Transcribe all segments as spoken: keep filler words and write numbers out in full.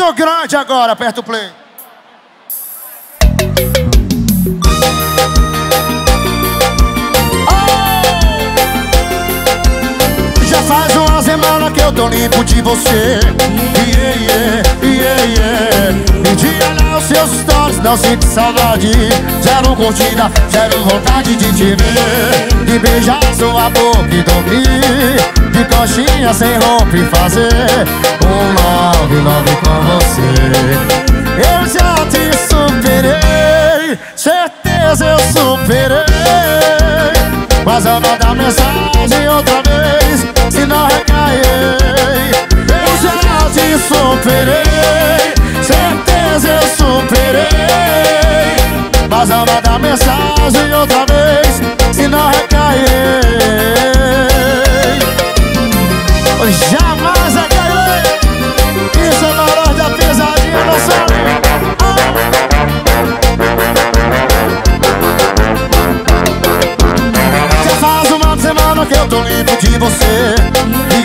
dedo grande agora, aperta o play. Oh! Já faz uma semana que eu tô limpo de você. Yeah, yeah, yeah, yeah. Me diga lá os seus stories, não sinto saudade. Zero curtida, zero vontade de te ver. De beijar sua boca e dormir. De coxinha sem roupa e fazer um nove nove com você. Eu já te superei, certeza eu superei. Mas eu mando mensagem outra vez, se não recair. Eu já te superei, certeza eu superei. Mas eu mando mensagem outra vez, se não recair. Jamais é cair. Isso é na hora da pesadinha, não sabe? Ah. Já faz uma semana que eu tô livre de você.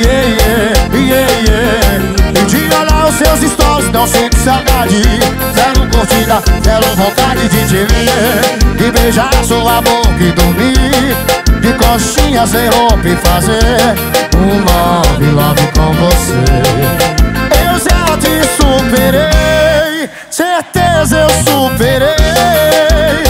Yeah, yeah, yeah, yeah. E de olhar os seus stories, não sinto saudade. Zero curtida, zero vontade de te ver. De beijar sua boca e dormir. De coxinha sem roupa e fazer um love, love com você. Eu já te superei, certeza eu superei.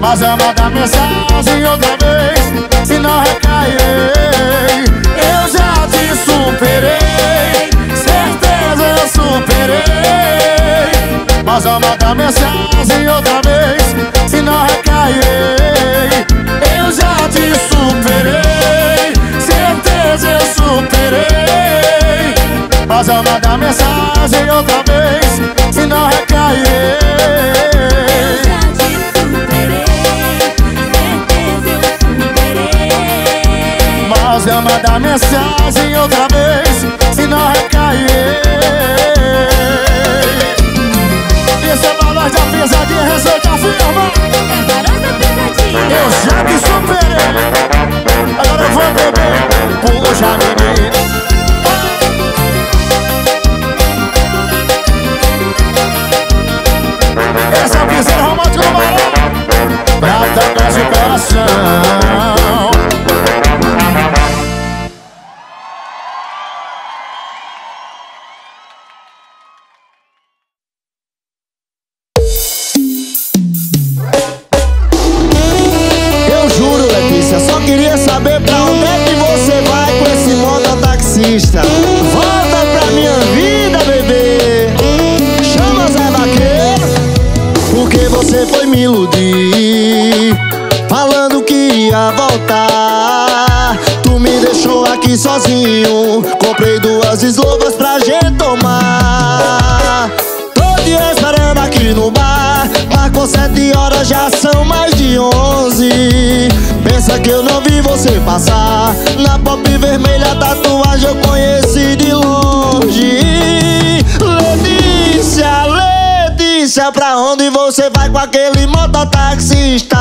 Mas eu mando mensagem outra vez, se não recair. Eu já te superei, certeza eu superei. Mas eu mando mensagem outra vez, se não recair. Eu já te superei, certeza eu superei. Mas eu mando a mensagem outra vez, se não recair. Eu já te superei, certeza eu superei. Mas eu mando a mensagem outra vez, se não recair. Esse é o Barões da Pisadinha, receita firma. É Barões da Pisadinha. Eu já te superei, agora eu vou beber. Puxa, menina. Oh. Esse é o piseiro romântico do Barão. Pra tocar de coração. Sozinho, comprei duas eslovas pra gente tomar. Tô te esperando aqui no bar. Marcou sete horas, já são mais de onze. Pensa que eu não vi você passar. Na pop vermelha, tatuagem eu conheci de longe. Letícia, Letícia, pra onde você vai com aquele mototaxista?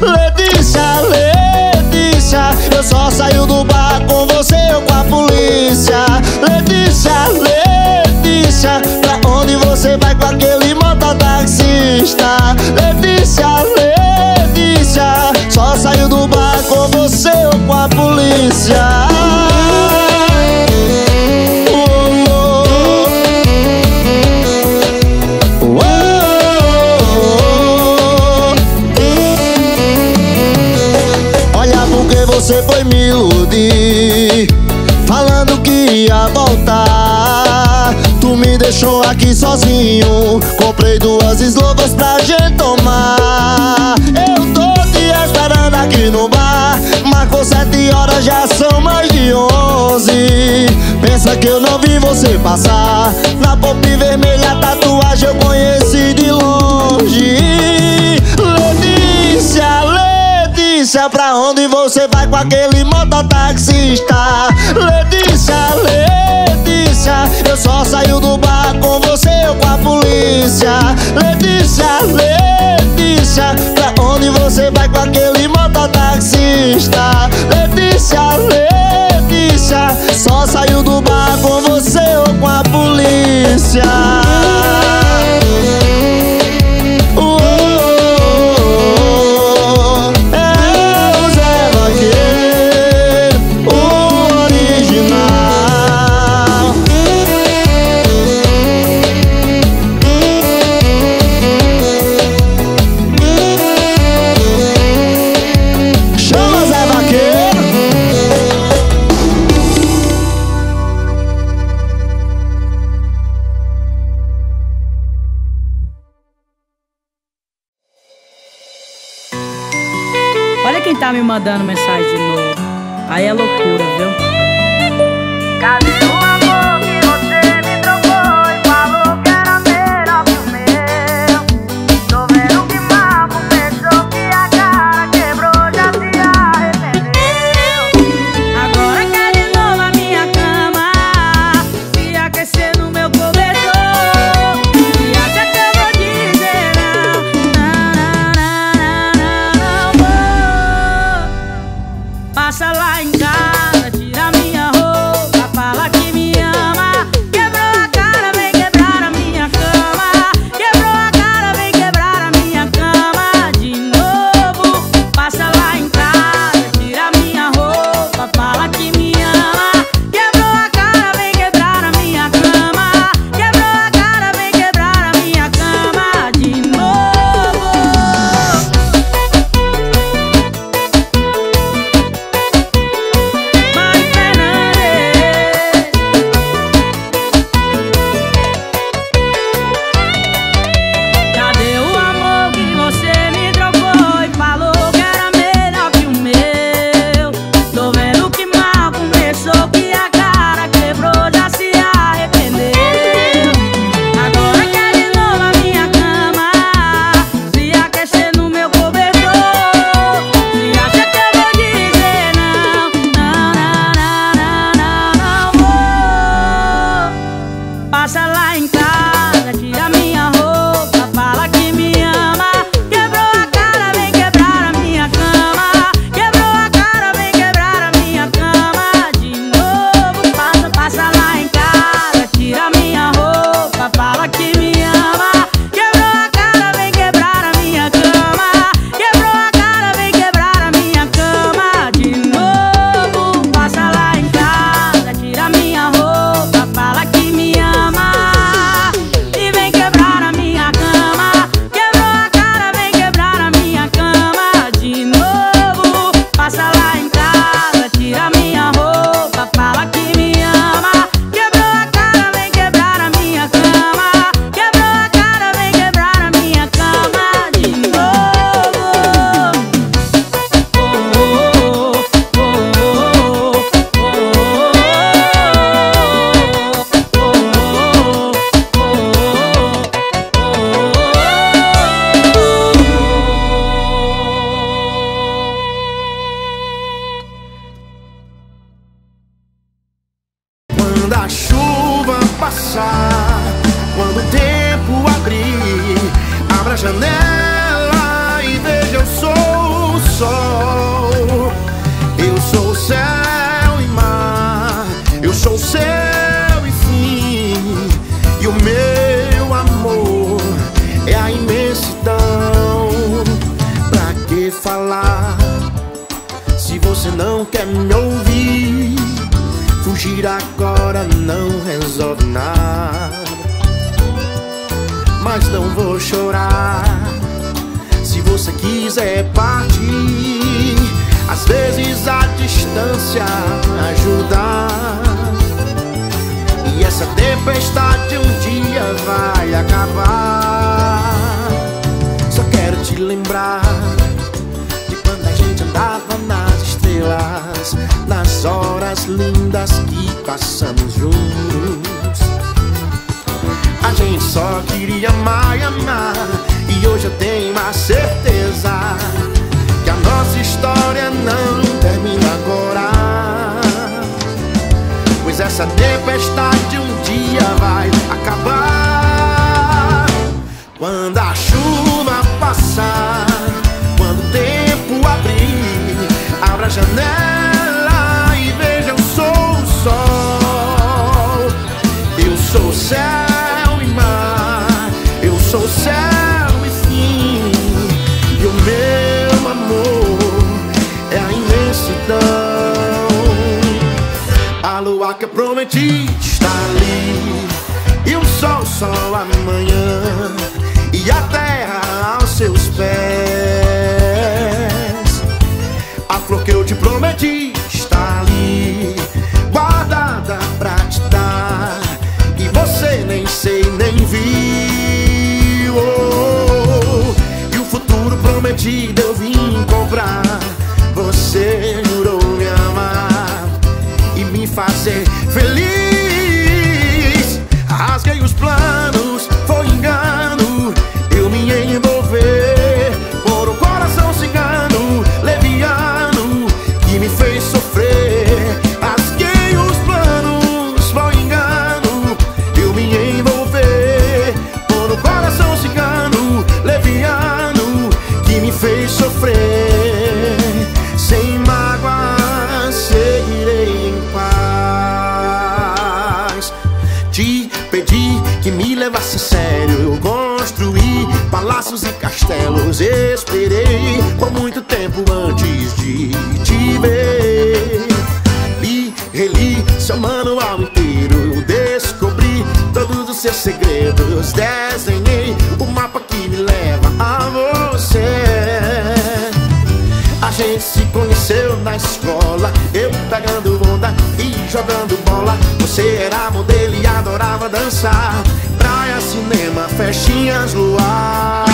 Letícia, Letícia, eu só saio do bar com você ou com a polícia. Letícia, Letícia, pra onde você vai com aquele mototaxista? Letícia, Letícia, só saiu do bar com você ou com a polícia. Você foi me iludir, falando que ia voltar. Tu me deixou aqui sozinho, comprei duas eslovas pra gente tomar. Eu tô te esperando aqui no bar. Marcou sete horas, já são mais de onze. Pensa que eu não vi você passar. Na pop vermelha, tatuagem eu conheci de longe. Letícia, Letícia, pra onde você vai com aquele mototaxista? Letícia, Letícia, eu só saio do bar com você ou com a polícia. Letícia, Letícia, pra onde você vai com aquele mototaxista? Letícia, Letícia, só saio do bar com você ou com a polícia. tá me mandando mensagem de novo. Aí é loucura, viu? Cadê o amor que você me trocou e falou que era melhor que o meu? Tô vendo que Marco fechou, que a cara quebrou, já se arrependeu. Agora quer de novo a minha cama, se aquecer no meu cobertor. E até que eu vou dizer não, não, não, não, não, amor. Passa lá em casa, tira minha roupa, fala que me ama. Quebrou a cara, vem quebrar a minha cama. Quebrou a cara, vem quebrar a minha cama de novo. Passa lá em casa, tira minha roupa, fala que me ama. Quebrou a cara, vem quebrar a minha cama. Quebrou a cara, vem quebrar a minha cama de novo. Mari Fernandes. Cadê o amor que você me trocou e falou que era melhor que o meu? Tô vendo que mal começou, que a cara quebrou, já se arrependeu. Agora quer de novo a minha cama, se aquecer no meu cobertor. E acha que eu vou dizer não, não, não, não, não, não, amor. Passa lá em casa, tira minha roupa, fala que me ama. Quebrou a cara, vem quebrar a minha cama. Quebrou a cara, vem quebrar a minha cama de novo. Passa, passa lá em casa, tira minha roupa, fala que me ama. Quebrou a cara, vem quebrar a minha cama. Quebrou a cara, vem quebrar a minha cama de novo. Passa lá em casa, tira minha roupa, fala que me ama. E vem quebrar a minha cama. Quebrou a cara, vem quebrar a minha cama de novo. Passa lá em casa, tira minha roupa, fala que me ama. Quebrou a cara, vem quebrar a minha cama. Quebrou a cara, vem quebrar a minha cama de novo. Oh, oh, oh, oh, oh, oh, oh, oh, oh. Quando a chuva passar, quando o tempo abrir, abra a janela e veja, eu sou o sol. Eu sou o céu e mar, eu sou o céu e fim. E o meu amor é a imensidão. Pra que falar se você não quer me ouvir? Fugir agora não resolve nada, mas não vou chorar se você quiser partir. Às vezes a distância ajuda, e essa tempestade um dia vai acabar. Só quero te lembrar de quando a gente andava nas estrelas, nas horas lindas que passamos juntos. A gente só queria amar e amar, e hoje eu tenho a certeza que a nossa história não termina agora, pois essa tempestade um dia vai acabar. Quando a chuva passar, quando o tempo abrir, abra a janela e veja, eu sou o sol. Eu sou o céu, eu sou o céu e fim, e o meu amor é a imensidão. A lua que eu prometi está ali, e o sol só amanhã, e a terra aos seus pés. A flor que eu te prometi está ali, guardada pra te dar, e você nem sei nem vi. E o futuro prometido eu vim comprar. pedi que me levasse a sério. Eu construí palácios e castelos, esperei por muito tempo antes de te ver. Li, reli seu manual inteiro, eu descobri todos os seus segredos, desenhei o mapa que me leva a você. A gente se conheceu na escola, eu pegando onda e jogando bola. Você era modelo e adorava dançar, praia, cinema, festinhas, luar.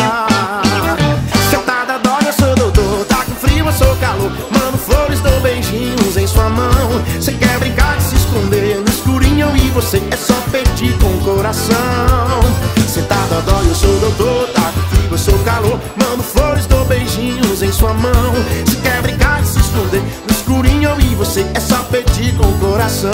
Sentada, dói, eu sou doutor, tá com frio, eu sou calor. Mando flores, dou beijinhos em sua mão. Você quer brincar de se esconder no escurinho e você é só pedir com o coração. Sentada, dói, eu sou doutor, tá com frio, eu sou calor. Mando flores, dou beijinhos em sua mão. Se quer brincar de se esconder no escurinho e você é só pedir com o coração.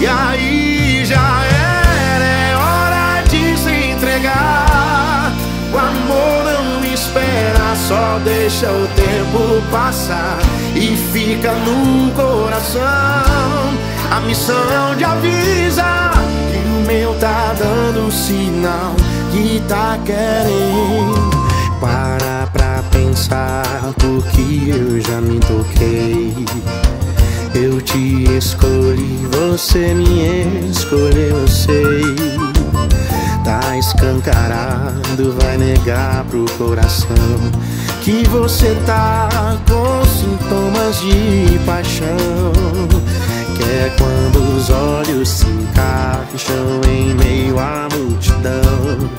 E aí já era, é hora de se entregar. O amor não espera, só deixa o tempo passar e fica no coração. A missão de avisar que o meu tá dando sinal, que tá querendo parar pra pensar, porque eu já me toquei. Eu te escolhi, você me escolheu, eu sei. Tá escancarado, vai negar pro coração que você tá com sintomas de paixão. Que é quando os olhos se encaixam em meio à multidão,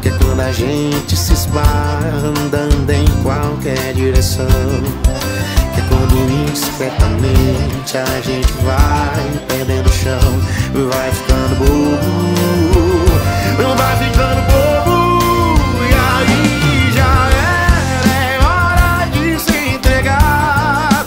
que é quando a gente se esbarra andando em qualquer direção, que é quando discretamente a gente vai perdendo o chão, vai ficando bobo, vai ficando bobo. E aí já era, é hora de se entregar.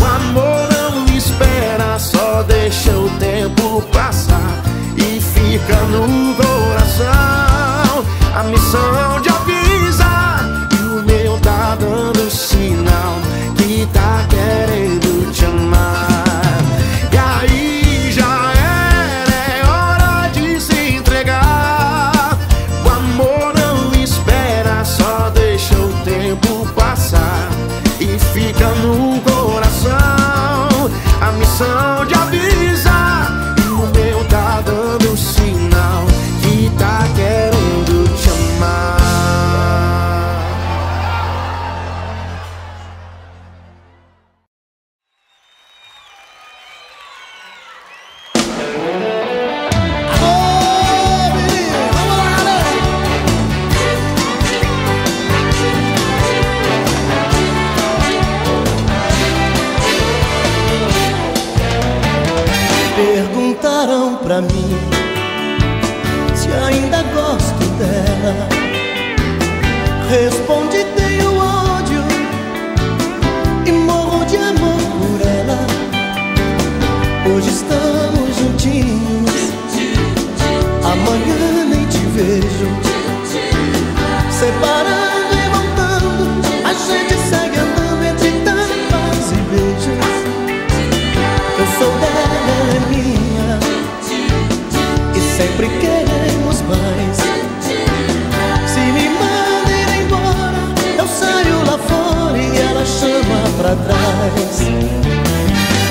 O amor não espera, só deixa o tempo passar e fica no coração. A missão de avisar que o meu tá dando sinal, que tá querendo te amar. E aí já era, é hora de se entregar. O amor não espera, só deixa o tempo passar e fica no coração. A missão de avisar que o meu tá dando sinal, que tá querendo. Perguntaram pra mim se ainda gosto dela. Respondi, tenho ódio e morro de amor por ela. Hoje estamos juntinhos, amanhã nem te vejo. Separando e voltando, a gente segue andando entre tapas e beijos. Eu sou dela, ela é minha, e sempre queremos mais. Chama pra trás.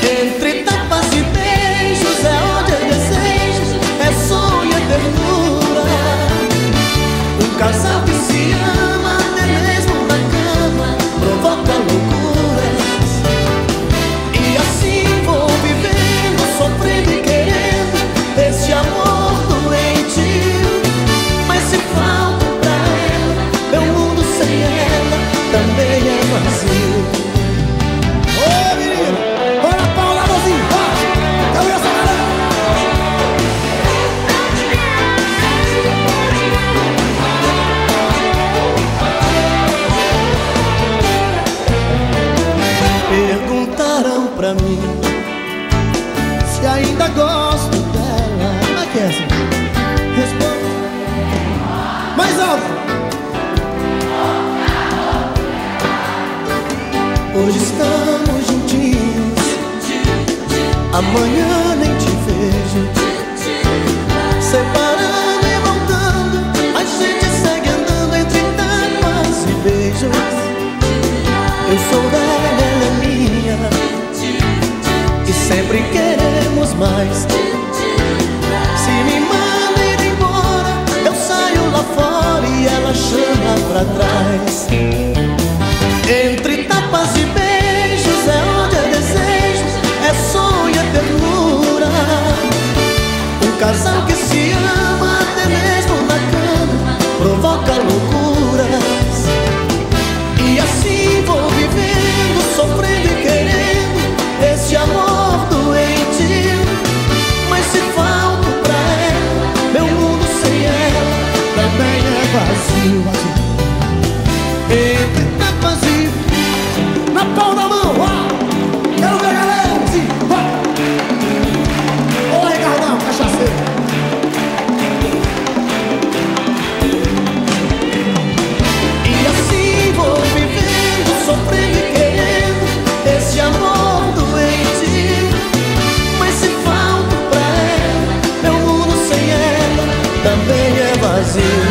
Entre tapas e beijos é onde é desejo, é sonho, é ternura. Um casal que se ama até mesmo na cama provoca loucuras. E assim vou vivendo, sofrendo e querendo este amor doentio. Mas se falta pra ela, meu mundo sem ela também é vazio. Pra mim, se ainda gosto dela, como é que é assim? Responde mais alto. Hoje estamos juntinhos, amanhã nem te mais. Se me manda ir embora, eu saio lá fora e ela chama pra trás. Entre tapas e beijos é onde é desejo, é sonho, é ternura. Um casal que se ama até mesmo na cama provoca loucuras. E assim vou vivendo, sofrendo e querendo esse amor doente. Mas se falto pra ela, meu mundo sem ela também é vazio, vazio. Entre tapas e na palma da mão, ó, quero ver a galera assim, ó. Ô Ricardão, cachaceiro. E assim vou vivendo, sofrendo e querendo esse amor doente. Mas se falto pra ela, meu mundo sem ela também é vazio.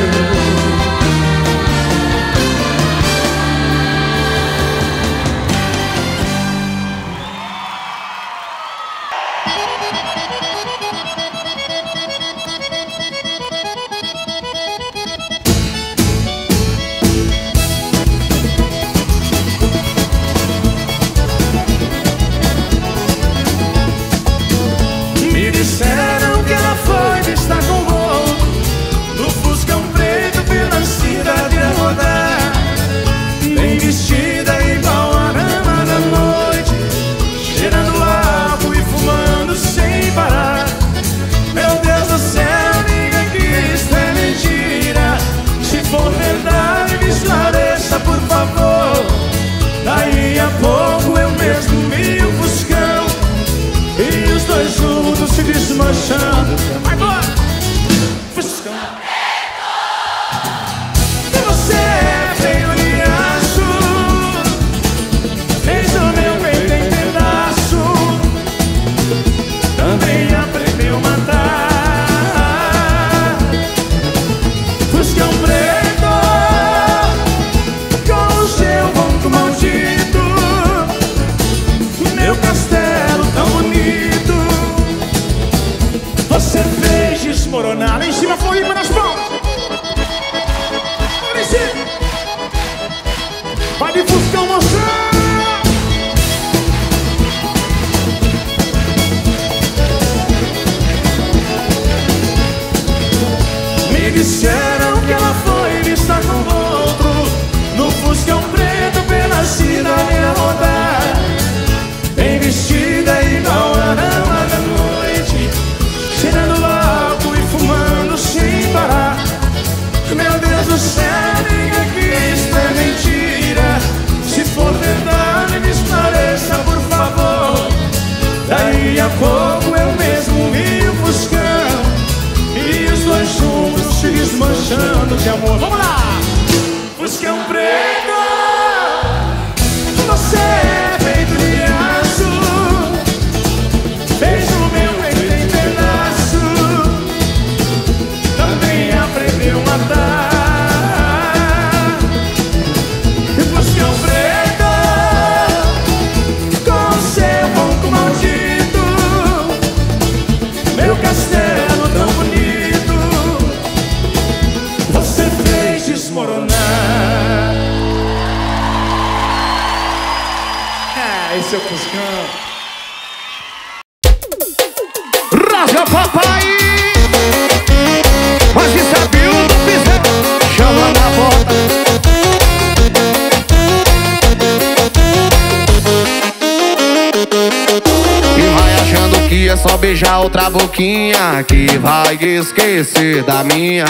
Outra boquinha que vai esquecer da minha.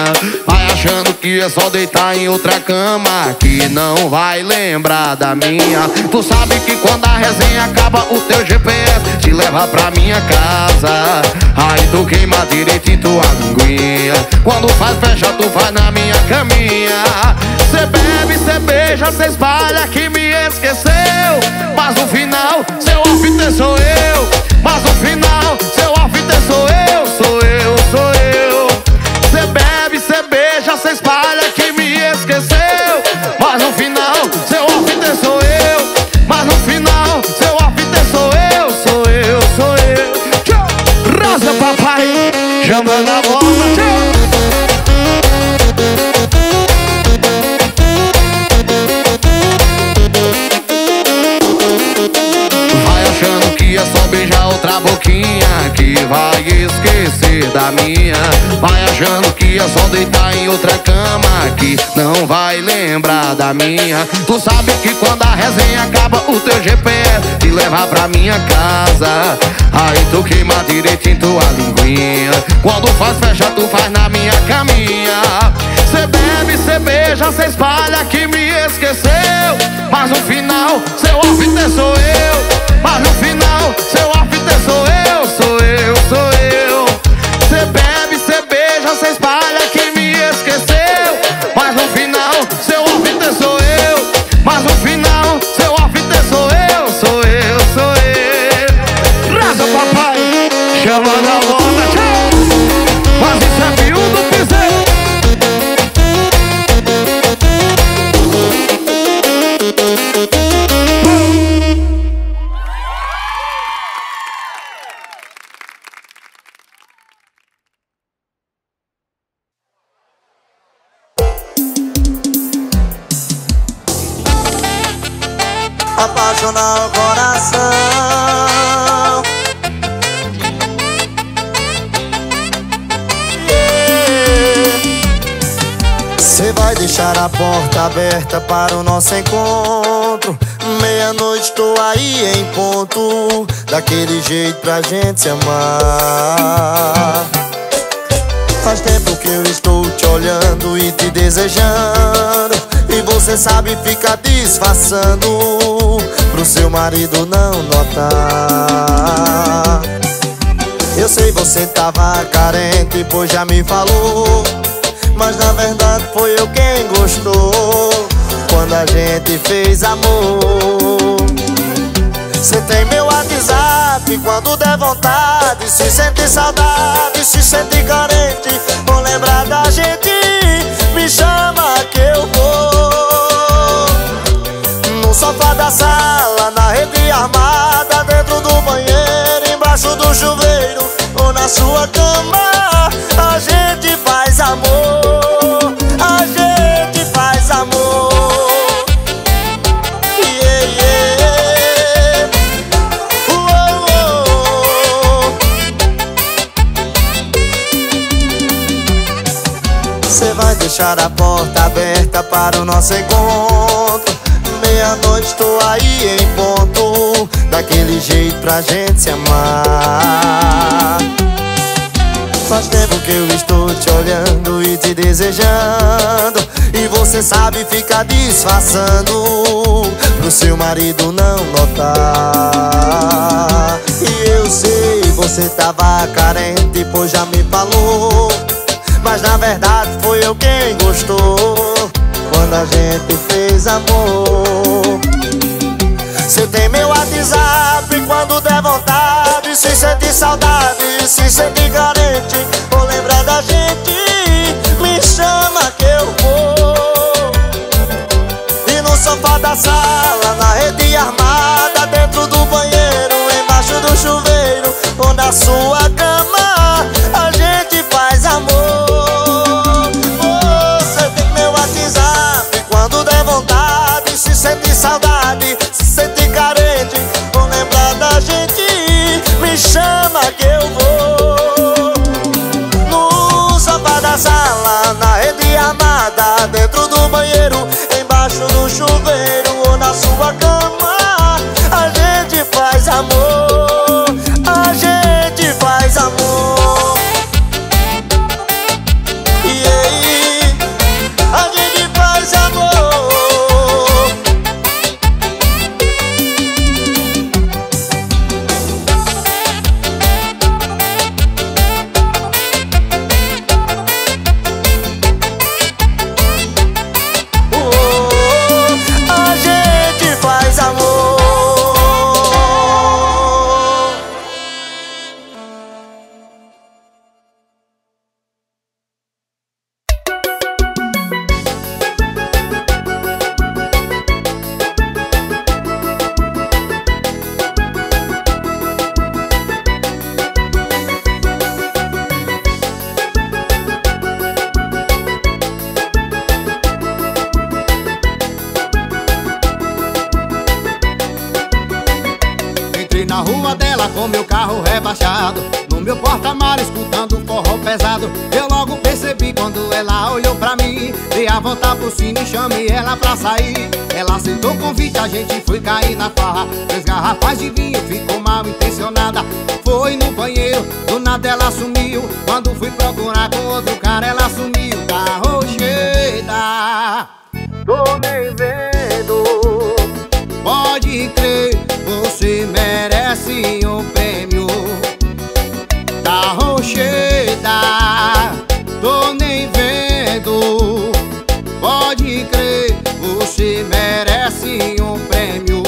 Vai achando que é só deitar em outra cama que não vai lembrar da minha. Tu sabe que quando a resenha acaba o teu G P S te leva pra minha casa. Aí tu queima direitinho tua linguinha. Quando faz fecha tu vai na minha caminha. Cê bebe, cê beija, cê espalha que me esqueceu. Mas no final, seu hóspede sou eu. Mas no final, seu hóspede sou eu, sou eu, sou eu. Cê bebe, cê beija, cê espalha que me esqueceu. Mas no final, seu hóspede sou eu. Mas no final, seu hóspede sou eu, sou eu, sou eu. meu papai, jogando a bola. Vai achando que é só beijar outra boquinha que vai esquecer da minha. Vai achando que é só deitar em outra cama que não vai lembrar da minha. Tu sabe que quando a resenha acaba o teu G P S te leva pra minha casa. Aí tu queima direitinho tua linguinha. Quando faz fecha tu faz na minha caminha. Cê bebe, cê beija, cê espalha que me esqueceu. Mas no final seu hóspede sou eu. Mas no final seu hóspede sou eu, sou eu, sou eu. Cê bebe, cê beija, cê espalha que me esqueceu. Mas no final seu hóspede sou eu. Mas no final seu hóspede sou eu, sou eu, sou eu. Chamando a volta, tchau. Mas isso é miúdo, pisei. Apaixonar o coração. Você vai deixar a porta aberta para o nosso encontro. Meia-noite tô aí em ponto, daquele jeito pra gente se amar. Faz tempo que eu estou te olhando e te desejando, e você sabe ficar disfarçando pro seu marido não notar. Eu sei você tava carente, pois já me falou, mas na verdade foi eu quem gostou quando a gente fez amor. Cê tem meu WhatsApp, quando der vontade, se sentir saudade, se sentir carente, vou lembrar da gente, me chama que eu vou. No sofá da sala, na rede armada, dentro do banheiro, embaixo do chuveiro ou na sua cama, a gente faz amor. Deixar a porta aberta para o nosso encontro. Meia-noite tô aí em ponto, daquele jeito pra gente se amar. Faz tempo que eu estou te olhando e te desejando, e você sabe ficar disfarçando pro seu marido não notar. E eu sei, você tava carente, pois já me falou, mas na verdade foi eu quem gostou quando a gente fez amor. Cê tem meu WhatsApp, quando der vontade, se sentir saudade, se sentir carente, vou lembrar da gente, me chama que eu vou. E no sofá da sala, na rede armada, dentro do banheiro, embaixo do chuveiro ou na sua cama, a gente faz amor. Sente saudade, se sente carente, vou lembrar da gente, me chama que eu vou. No sofá da sala, na rede armada, dentro do banheiro, embaixo do chuveiro ou na sua cama, a gente faz amor, a gente faz amor. com meu carro rebaixado, no meu porta-malas escutando um forró pesado. Eu logo percebi quando ela olhou pra mim, dei a volta pro cine e chamei ela pra sair. Ela aceitou o convite, a gente foi cair na farra, três garrafas de vinho, ficou mal intencionada. Foi no banheiro, do nada ela sumiu, quando fui procurar com outro cara ela sumiu. Tá rocheda, tô me vendo, pode crer, você merece um prêmio. Tá rocheda, tô nem vendo, pode crer, você merece um prêmio.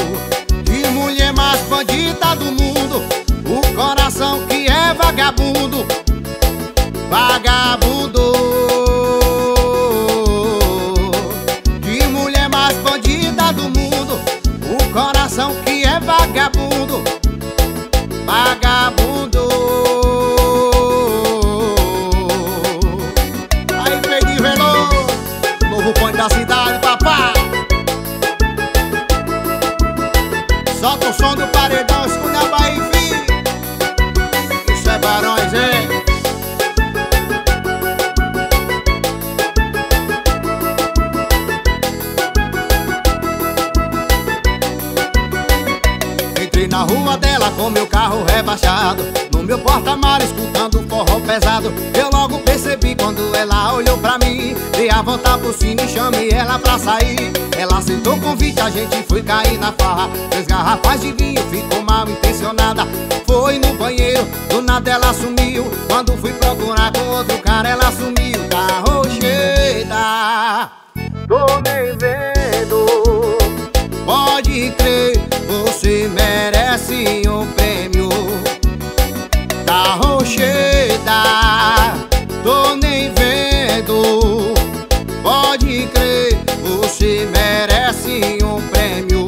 De mulher mais bandida do mundo, o coração que é vagabundo, vagabundo. De mulher mais bandida do mundo, o coração que é vagabundo, vagabundo. Aí Pedro Veloso, novo ponte da cidade, papá. Solta o som do paredão, escuta a Bahia e filho. Os Barões, hein? Na rua dela com meu carro rebaixado, no meu porta-malas escutando um forró pesado. Eu logo percebi quando ela olhou pra mim, dei a volta pro cine e chamei ela pra sair. Ela aceitou o convite, a gente foi cair na farra, três garrafas de vinho, ficou mal intencionada. Foi no banheiro, do nada ela sumiu, quando fui procurar com outro cara ela sumiu. Tá rocheda, tô me vendo, pode crer, você merece um prêmio. Tá rocheda, tô nem vendo, pode crer, você merece um prêmio.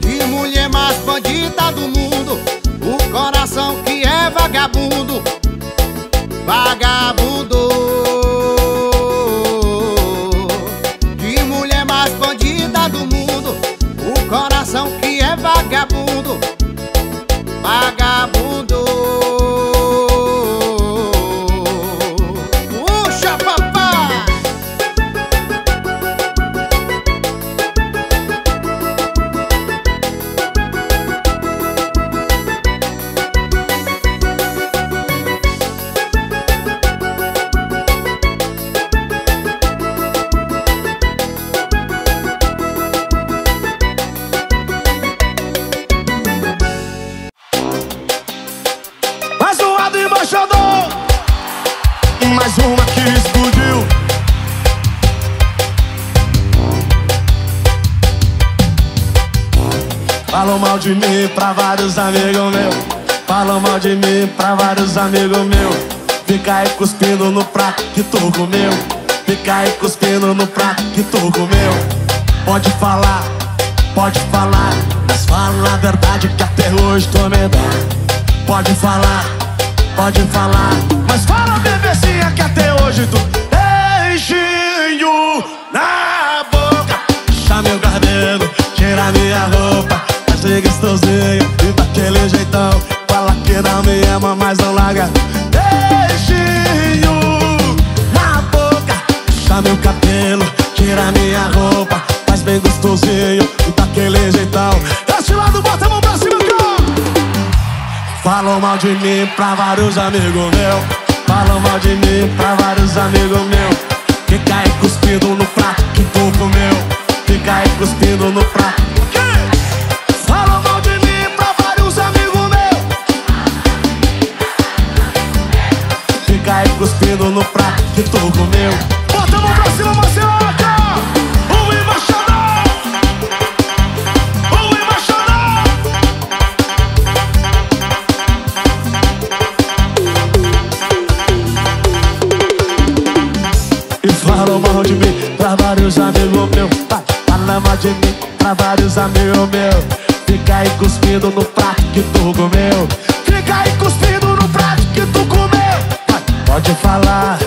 De mulher mais bandida do mundo, o coração que é vagabundo, vagabundo. De mulher mais bandida do mundo, o coração que vagabundo, vagabundo. Puxa, papai! Mais uma que explodiu. Falou mal de mim pra vários amigos meus, falou mal de mim pra vários amigos meus. Fica aí cuspindo no prato que tu comeu, fica aí cuspindo no prato que tu comeu. Pode falar, pode falar, mas fala a verdade que até hoje tô medroso. Pode falar, pode falar, mas fala, bebezinha, que até hoje tu... Beijinho na boca, puxa meu cabelo, tira minha roupa, achei gostosinho e daquele jeitão. Fala que não me ama, mas não larga. Beijinho na boca, puxa meu cabelo, tira minha roupa, faz bem gostosinho e daquele jeitão. Desse lado, bota a mão pra cima, falou mal de mim pra vários amigos meus, falou mal de mim pra vários amigos meus. Fica aí cuspindo no prato que tu comeu, fica aí cuspindo no prato. Falou mal de mim pra vários amigos meus, fica aí cuspindo no prato que tu comeu. Bota a mão pra cima, Marcelaca! O embaixador! Falou mal de mim pra vários amigos meus, fala mal de mim pra vários amigos meus. Fica aí cuspindo no prato que tu comeu, fica aí cuspindo no prato que tu comeu. Pode falar,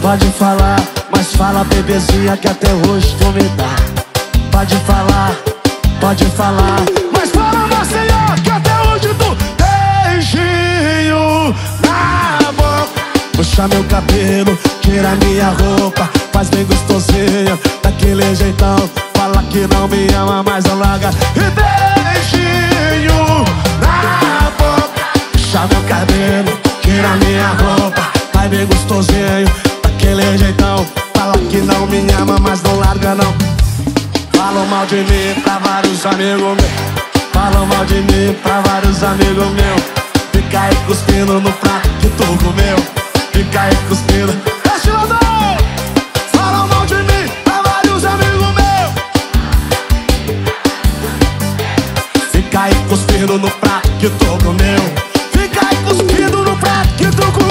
pode falar, mas fala, bebezinha, que até hoje tu me dá. Pode falar, pode falar, mas fala, Marcelo, que até hoje tu... puxa meu cabelo, tira minha roupa, faz bem gostosinha, daquele jeitão. Fala que não me ama, mas não larga. E beijinho na boca, puxa meu cabelo, tira minha roupa, faz bem gostosinho, daquele jeitão. Fala que não me ama, mas não larga não. Falam mal de mim pra vários amigos meus, falam mal de mim pra vários amigos meus. Fica aí cuspindo no prato que tu comeu, fica aí cuspindo. Falam mal de mim pra vários amigos meus, fica aí cuspindo no prato que tu comeu, fica aí cuspindo no prato que tu comeu.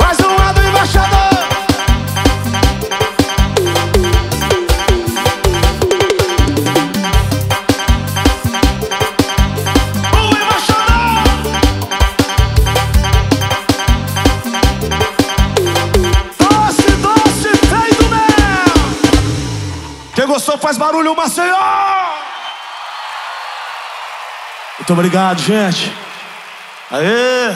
Mais uma do embaixador. Só faz barulho, Maceió! Muito obrigado, gente. Aê!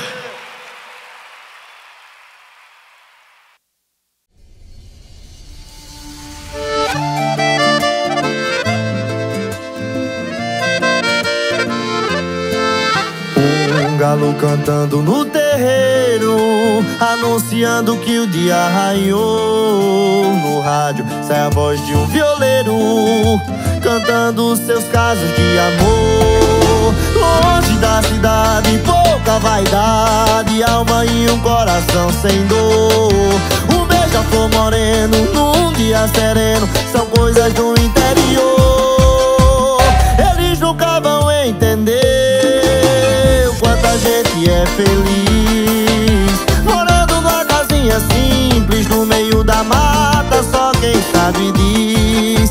Um galo cantando no terreiro, anunciando que o dia raiou. No rádio sai a voz de um violeiro cantando seus casos de amor. Longe da cidade, pouca vaidade, alma e um coração sem dor. Um beija-flor moreno num dia sereno são coisas do interior. Eles nunca vão entender o quanto a gente é feliz morando numa casinha simples no meio da mata. Só quem sabe diz.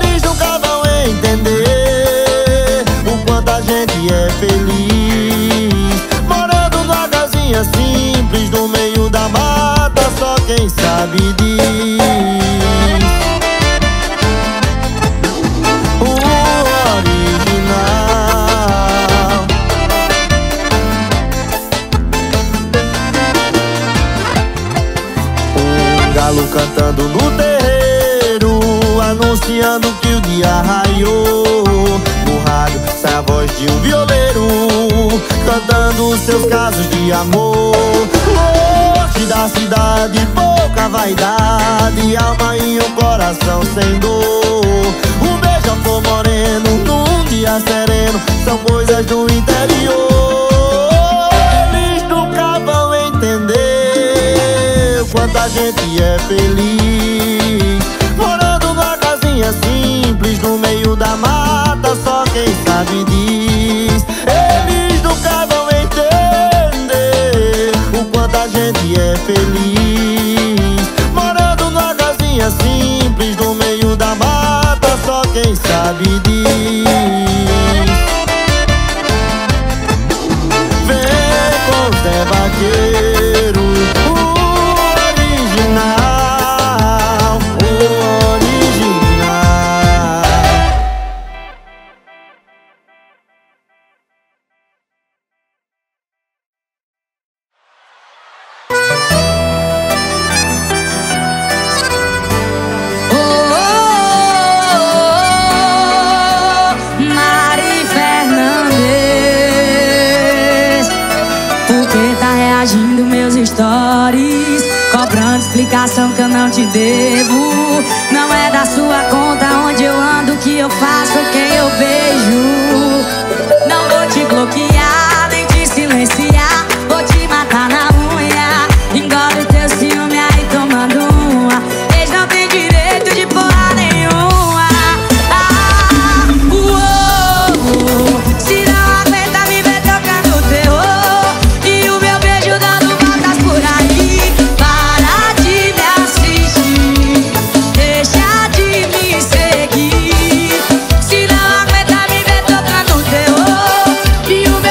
Eles nunca vão entender o quanto a gente é feliz morando numa casinha simples no meio da mata. Só quem sabe diz. O original. Galo cantando no terreiro, anunciando que o dia raiou. No rádio sai a voz de um violeiro cantando seus casos de amor. Longe da cidade, pouca vaidade, alma e um coração sem dor. Um beija-flor moreno num dia sereno são coisas do interior. Eles nunca vão entender quanto a gente é feliz morando numa casinha simples no meio da mata. Só quem sabe diz. Eles nunca vão entender o quanto a gente é feliz morando numa casinha simples no meio da mata. Só quem sabe diz. Vem com os Zé Vaqueiro. Explicação que eu não te devo. Não é da sua conta onde eu ando, o que eu faço, quem eu beijo. Não vou te bloquear, nem te silenciar. Vou te matar na unha. Engole o teu ciúme aí tomando uma. Eles não tem direito de porra nenhuma. Ah, uou, se não aguenta me ver tocando terror e o meu beijo dando voltas por aí. You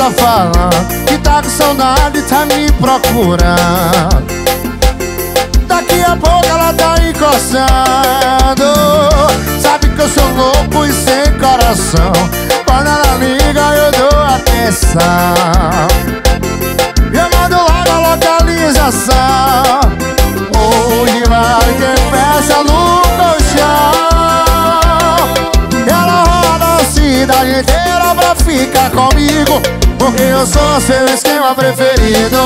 tá falando que tá com saudade e tá me procurando. Daqui a pouco ela tá encostando. Sabe que eu sou louco e sem coração, quando ela liga eu dou atenção. Eu mando logo a localização, onde vai ter festa no colchão. Ela roda a cidade inteira pra ficar comigo, porque eu sou seu esquema preferido.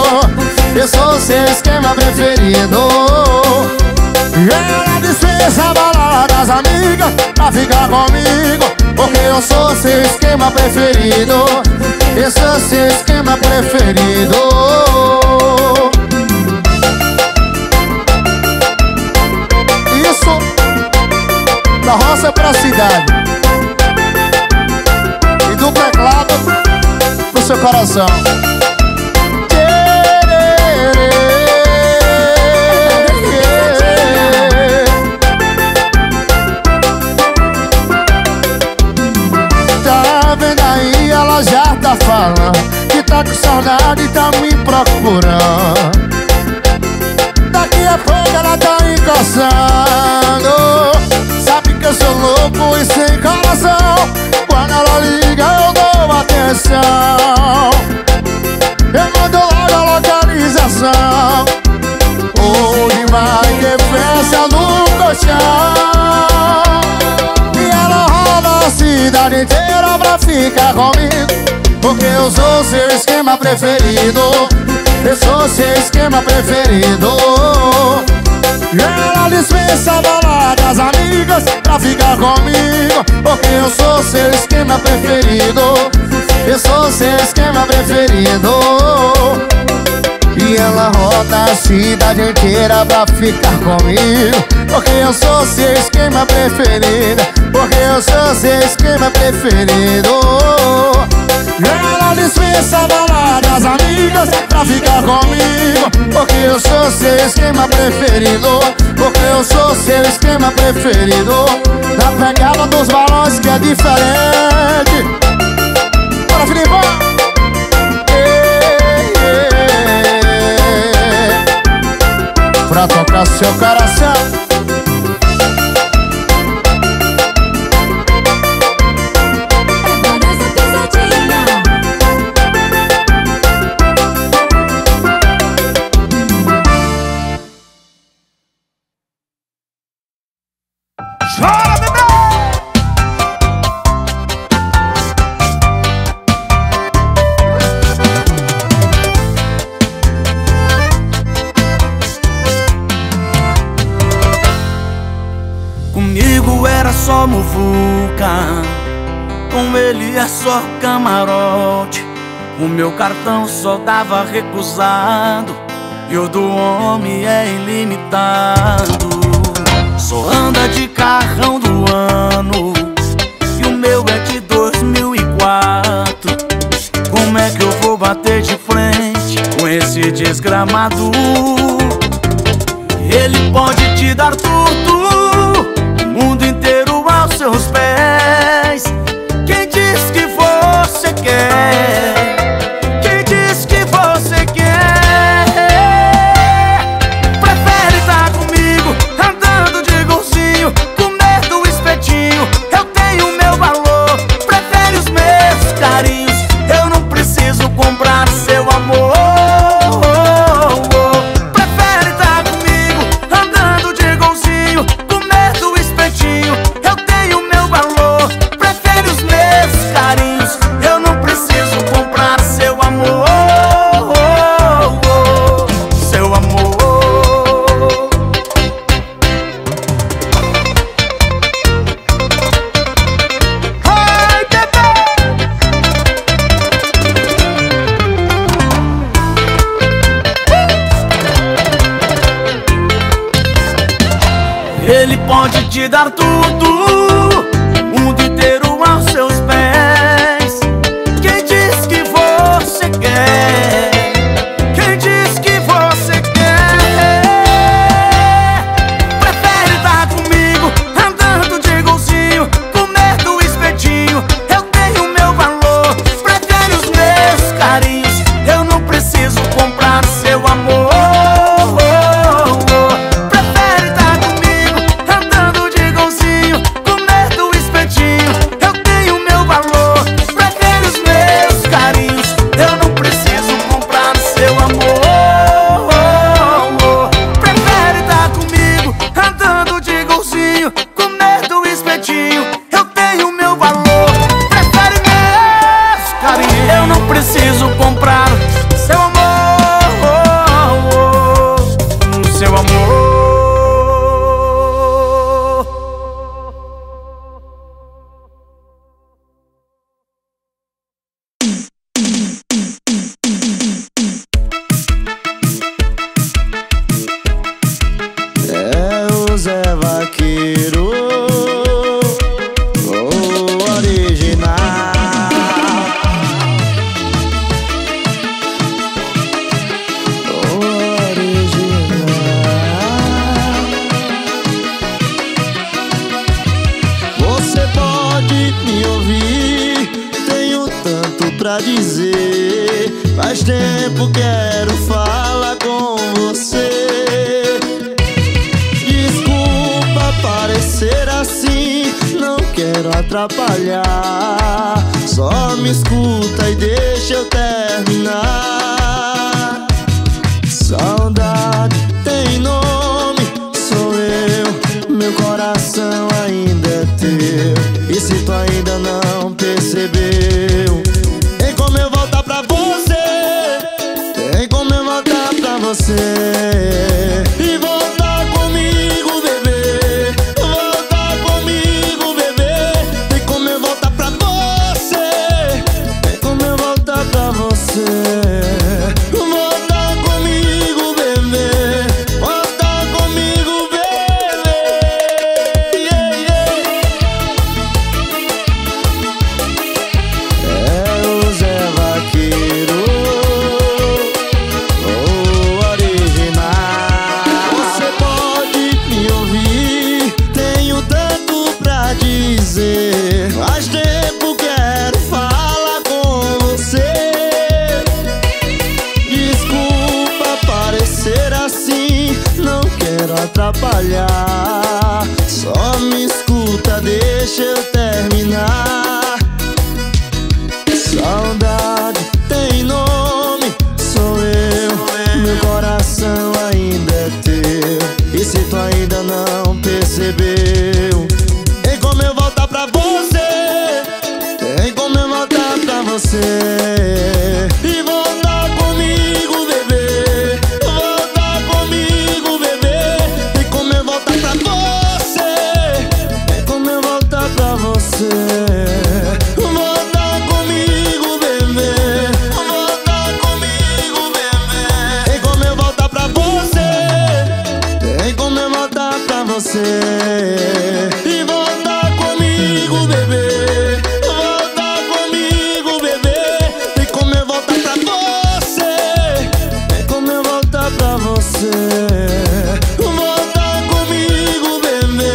Eu sou seu esquema preferido. Ela dispensa a balada das amigas pra ficar comigo, porque eu sou seu esquema preferido. Eu sou seu esquema preferido. Isso, da roça pra cidade e do teclado pro seu coração. Tá vendo aí, ela já tá falando que tá com saudade e tá me procurando. Daqui a pouco ela tá encostando. Sabe que eu sou louco e sem coração, quando ela liga eu dou atenção. Eu mando logo a localização, onde vai ter festa no colchão. E ela roda a cidade inteira pra ficar comigo, porque eu sou seu esquema preferido. Eu sou seu esquema preferido. Ela dispensa balada das amigas pra ficar comigo, porque eu sou seu esquema preferido. Eu sou seu esquema preferido. E ela roda a cidade inteira pra ficar comigo, porque eu sou seu esquema preferido. Porque eu sou seu esquema preferido. Ela dispensa a balada das amigas pra ficar comigo, porque eu sou seu esquema preferido. Porque eu sou seu esquema preferido. Na pegada dos balões que é diferente. Bora, Filipão! Pra tocar seu coração. Só muvuca, com ele é só camarote. O meu cartão só dava recusado e o do homem é ilimitado. Só anda de carrão do ano e o meu é de dois mil e quatro. Como é que eu vou bater de frente com esse desgramado? Ele pode te dar tudo, o mundo inteiro aos seus pés. Quem diz que você quer? Quem diz que você quer? Prefere estar comigo, andando de golzinho, comer do espetinho. Eu tenho meu valor, prefere os meus carinhos. Eu não preciso comprar seu amor. Te dar tudo, o mundo inteiro aos seus pés. Quem diz que você quer? Quem diz que você quer? Prefere estar comigo, andando de golzinho, comer do espetinho. Eu tenho meu valor, prefere os meus verdadeiro, o original. O original. Você pode me ouvir, tenho tanto pra dizer. Faz tempo quero falar com você. Ser assim, não quero atrapalhar. Só me escuta e deixa eu terminar. Saudade tem nome, sou eu. Meu coração ainda é teu. E se tu ainda não percebeu, tem como eu voltar pra você. Tem como eu voltar pra você. E voltar comigo, bebê. Volta comigo, bebê. Volta comigo, bebê. Yeah, yeah. É o Zé Vaqueiro, o original. Você pode me ouvir, tenho tanto pra dizer. Faz tempo quero falar com você. Não quero atrapalhar, só me escuta, deixa eu terminar. Saudade tem nome, sou eu. Meu coração ainda é teu. E se tu ainda não percebeu, tem como eu voltar pra você. Tem como eu voltar pra você. E voltar comigo, bebê. Volta comigo, bebê. Volta comigo, bebê. Tem como eu voltar pra você. Tem como eu voltar pra você. E volta comigo, bebê. Volta comigo, bebê. Tem como eu voltar pra você. Tem como eu voltar pra você. Volta comigo, bebê.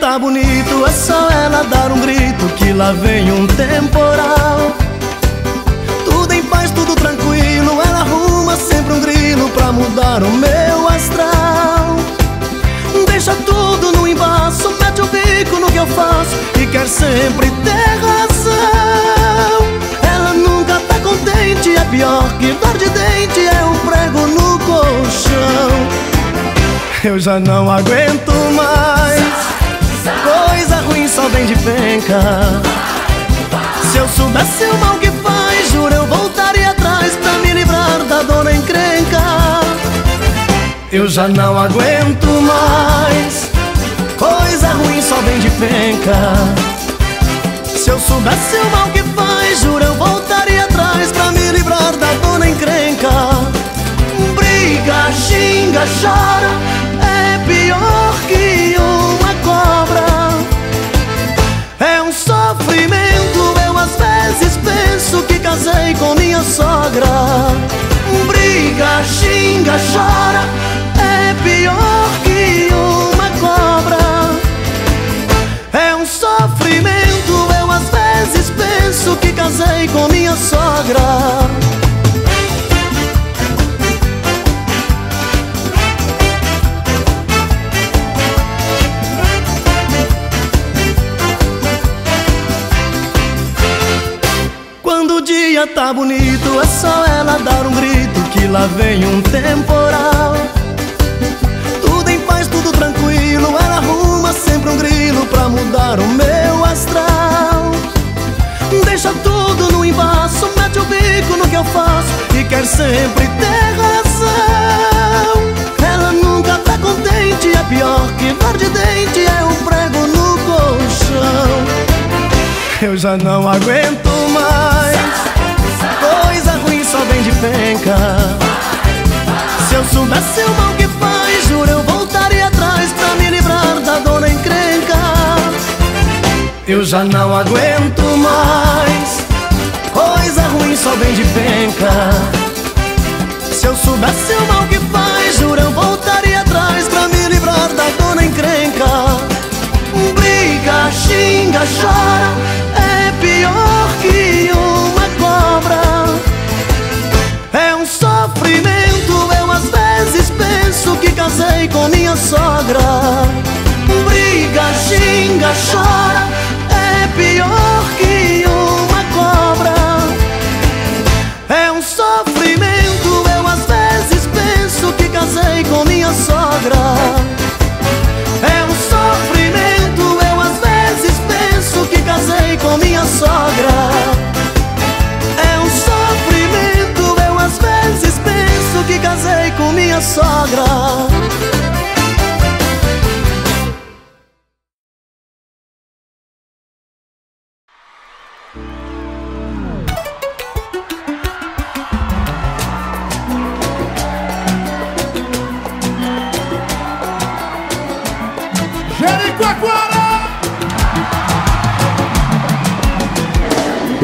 Tá bonito, é só ela dar um grito que lá vem um temporal. Tudo em paz, tudo tranquilo, ela arruma sempre um grilo pra mudar o meu astral. Deixa tudo no embaço, mete o bico no que eu faço e quer sempre ter razão. Ela nunca tá contente, é pior que dor de dente, é um prego no colchão. Eu já não aguento mais, coisa ruim só vem de penca. Se eu soubesse o mal que faz, juro eu voltaria atrás pra me livrar da dona encrenca. Eu já não aguento mais, coisa ruim só vem de penca. Se eu soubesse o mal que faz, juro eu voltaria atrás pra me livrar da dona encrenca. Briga, xinga, chora, é pior que uma cobra. É um sofrimento, eu às vezes penso que casei com minha sogra. Briga, briga, xinga, chora, é pior que uma cobra. É um sofrimento, eu às vezes penso que casei com minha sogra. Tá bonito, é só ela dar um grito que lá vem um temporal. Tudo em paz, tudo tranquilo, ela arruma sempre um grilo pra mudar o meu astral. Deixa tudo no embaço, mete o bico no que eu faço e quer sempre ter razão. Ela nunca tá contente, é pior que dor de dente, é um prego no colchão. Eu já não aguento mais, coisa ruim só vem de penca. Se eu soubesse o mal que faz, juro eu voltaria atrás pra me livrar da dona encrenca. Eu já não aguento mais, coisa ruim só vem de penca. Se eu soubesse o mal que faz, juro eu voltaria atrás pra me livrar da dona encrenca. Briga, xinga, chora, é pior que uma cobra. Eu às vezes penso que casei com minha sogra. Briga, xinga, chora, é pior que uma cobra. É um sofrimento, eu às vezes penso que casei com minha sogra. É um sofrimento, eu às vezes penso que casei com minha sogra. Que casei com minha sogra. Jericoacoara.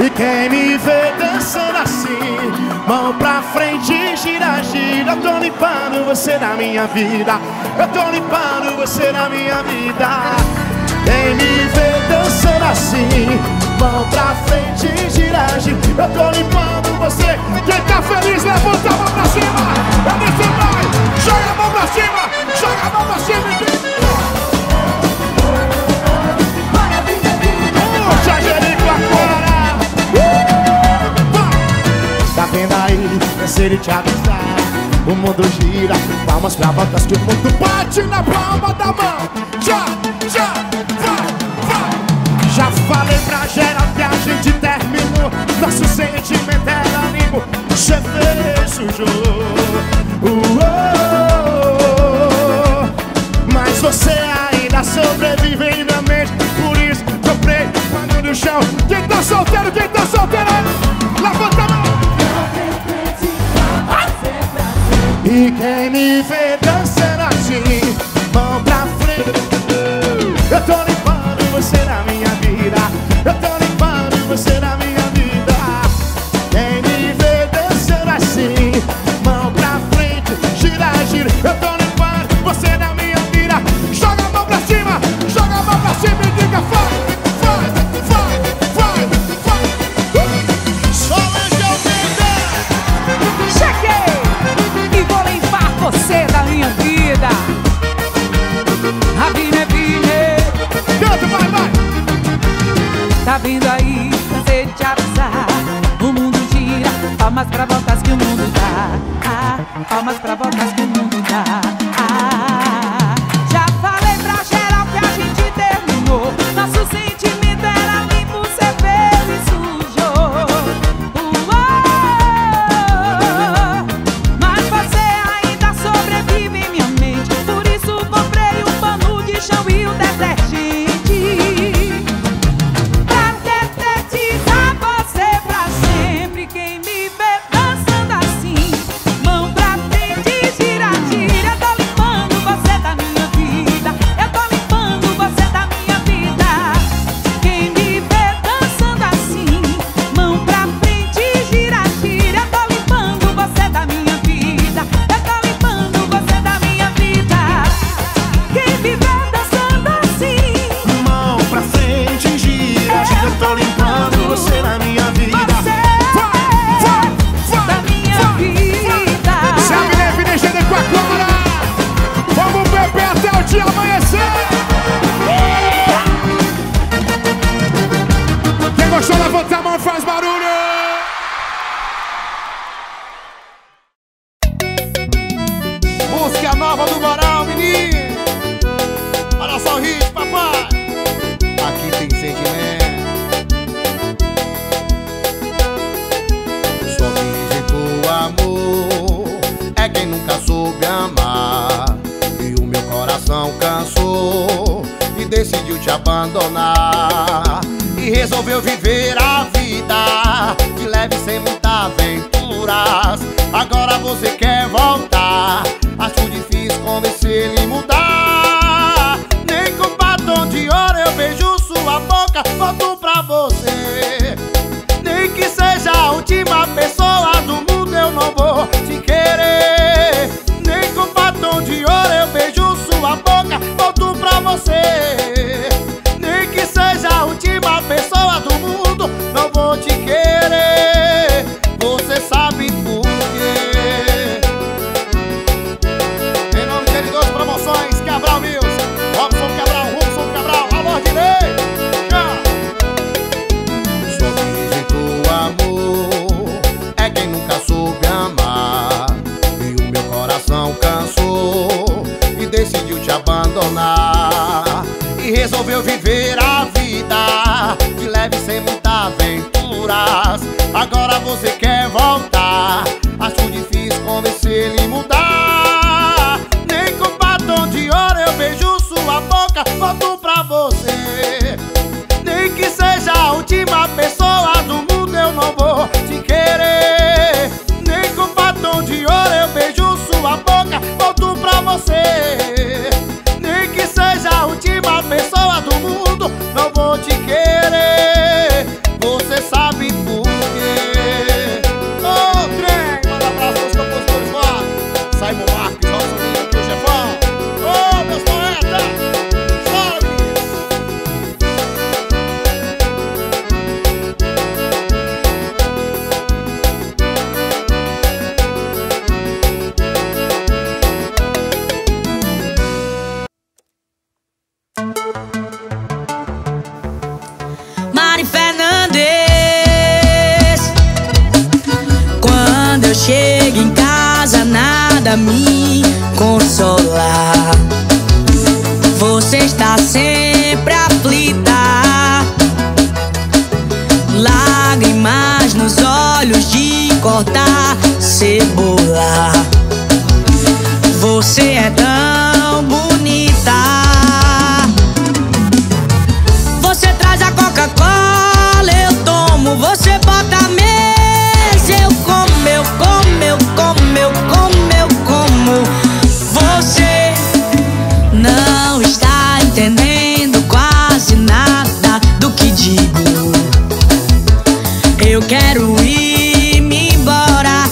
E quem me vê dançando assim, mão pra frente, gira, gira, eu tô limpando você na minha vida, eu tô limpando você na minha vida. Quem me vê dançando assim, mão pra frente, gira, gira, eu tô limpando você. Quem tá feliz, levanta a mão pra cima, eu deixo mais, joga a mão pra cima, joga a mão pra cima e grita. Para minha vida, tá vendo aí, cansei de te avisar. O mundo gira, palmas pra botas que o mundo bate na palma da mão. Já, já, vai, vai. Já falei pra geral que a gente terminou. Nosso sentimento era limpo, você fez, sujou. Uh-oh. Mas você ainda sobrevive ainda mente. Por isso que eu prego pano no chão. Quem tá solteiro, quem tá solteiro, levanta a mão. E quem me vê dançando assim, mão pra frente, eu tô limpando você na minha vida, eu tô limpando você na minha vida. Quem me vê dançando assim, mão pra frente, gira, gira, eu tô limpando você na minha vida. Joga a mão pra cima, joga a mão pra cima e diga fora. Tá vindo aí, cansei de te avisar. O mundo gira, palmas pra voltas que o mundo dá. Ah, palmas pra voltas que o mundo dá. Ah, já falei pra geral que a gente terminou. Nosso sentimento era limpo, cê veio e sujou. Uou, mas você ainda sobrevive em minha mente. Por isso comprei um pano de chão e um detergente. Quem me vê dançando assim, mão pra frente, gira. Nova do Varal, menino. Olha só o ritmo, papai. Aqui tem sentimento. Só me rejeitou amor é quem nunca soube amar. E o meu coração cansou e decidiu te abandonar. E resolveu viver a vida de leve sem muitas aventuras. Agora você quer voltar, acho difícil convencer e mudar. Nem com batom de ouro eu beijo sua boca, volto pra você. Nem que seja a última pessoa do mundo eu não vou te querer. Nem com batom de ouro eu beijo sua boca, volto pra você. Nem que seja a última pessoa do mundo não vou te querer. Você sabe por quê? Em nome de Deus, promoções Cabral Mills, Robson Cabral, Robson Cabral, amor direito. Só me rejeitou amor é quem nunca soube amar. E o meu coração cansou e decidiu te abandonar. E resolveu viver a vida de leve sem muitas aventuras. Agora você quer voltar, acho difícil convencer e mudar. Nem com batom de ouro eu beijo sua boca, volto pra você. Nem que seja a última pessoa do mundo eu não vou te querer. Nem com batom de ouro eu beijo sua boca, volto pra você. Nem que seja a última pessoa do mundo não vou te querer. Você sabe por quê? Ô, trem, manda abraço aos compositores lá. Saibam Marques, nosso amigo aqui, o chefão. Ô, meus poetas, chego em casa, nada me consolar. Você está sempre aflita, lágrimas nos olhos de cortar cebola. Você é tão bonita. Você traz a Coca-Cola, eu tomo. Você bota a mesa, eu como. Eu como, eu como, eu como, eu como. Você não está entendendo quase nada do que digo. Eu quero ir-me embora.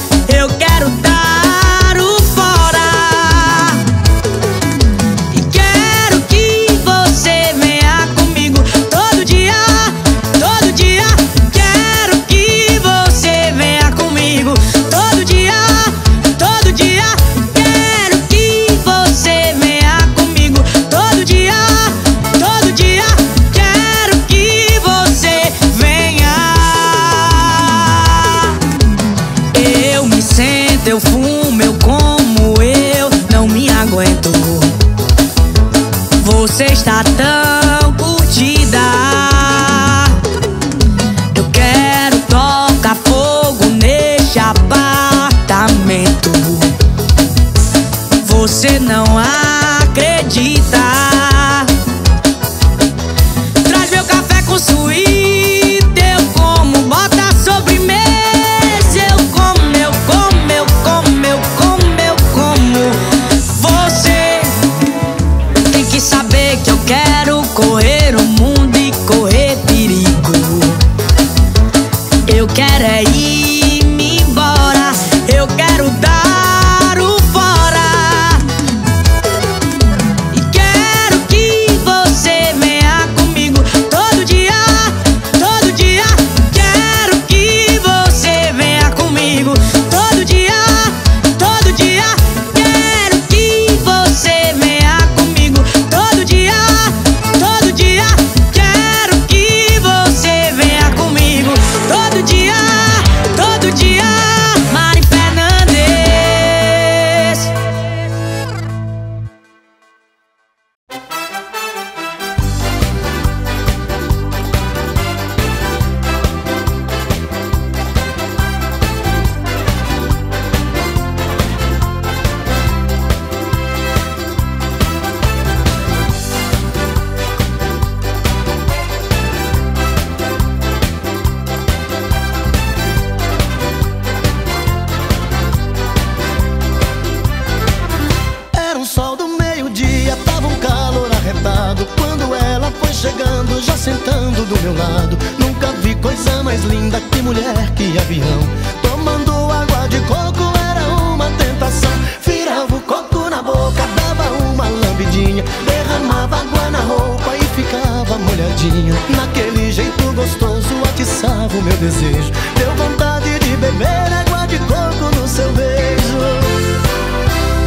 do meu lado. Nunca vi coisa mais linda, que mulher, que avião. Tomando água de coco era uma tentação. Virava o coco na boca, dava uma lambidinha, derramava água na roupa e ficava molhadinha. Naquele jeito gostoso atiçava o meu desejo. Deu vontade de beber água de coco no seu beijo.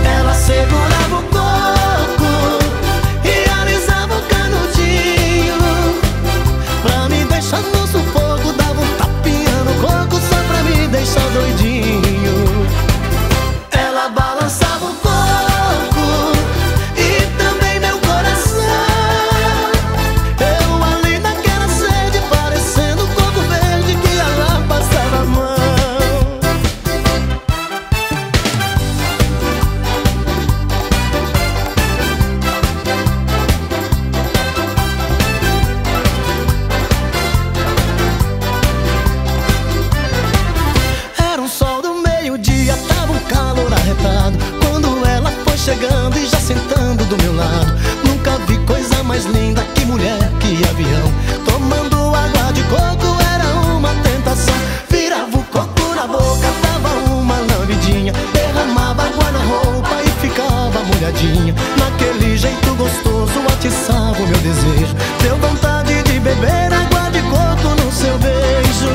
Ela segurava o coco e alisava o canudinho. Pra me deixar no sufoco, dava um tapinha no coco só pra me deixar doidinho. Ela balançava o coco e também meu coração. Eu ali naquela sede, parecendo um coco verde que ela passava a mão. Chegando e já sentando do meu lado. Nunca vi coisa mais linda, que mulher, que avião. Tomando água de coco era uma tentação. Virava o coco na boca, dava uma lambidinha, derramava água na roupa e ficava molhadinha. Naquele jeito gostoso atiçava o meu desejo. Deu vontade de beber água de coco no seu beijo.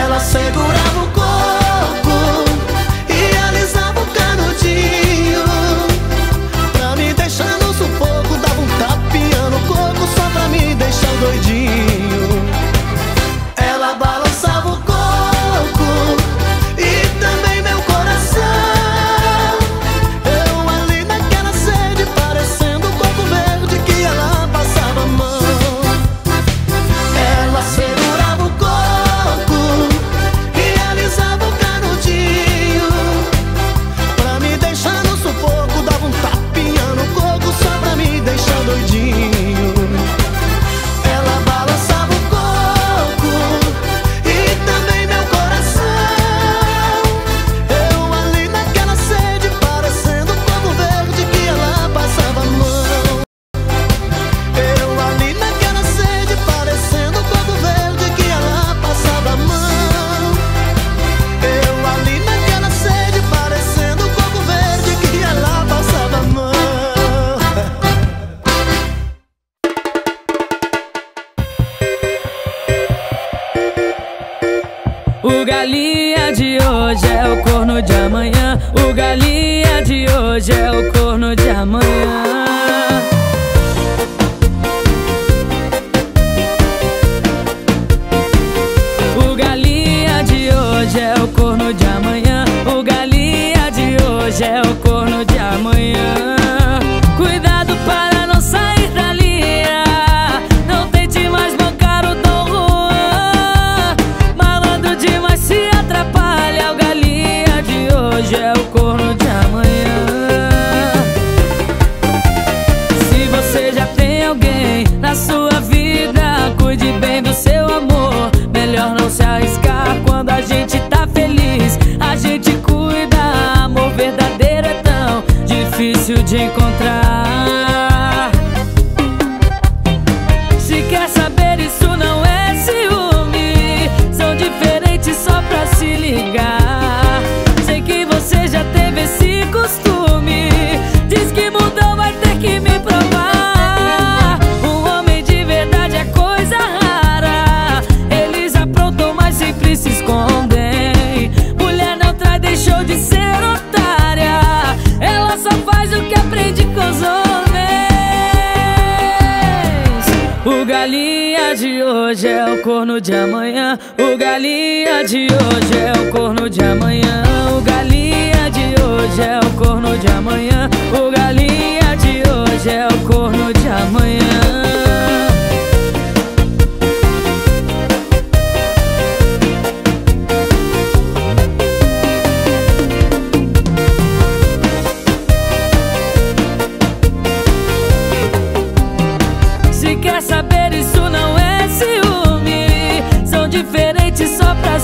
Ela segurava o coco e alisava o canudinho. Deixar doidinho. Ela balançava o coco e também meu coração. Eu ali naquela sede, parecendo um coco verde que ela passava a mão. Ela segurava o coco e alisava o canudinho. Pra me deixar no sufoco, dava um tapinha no coco só pra me deixar doidinho.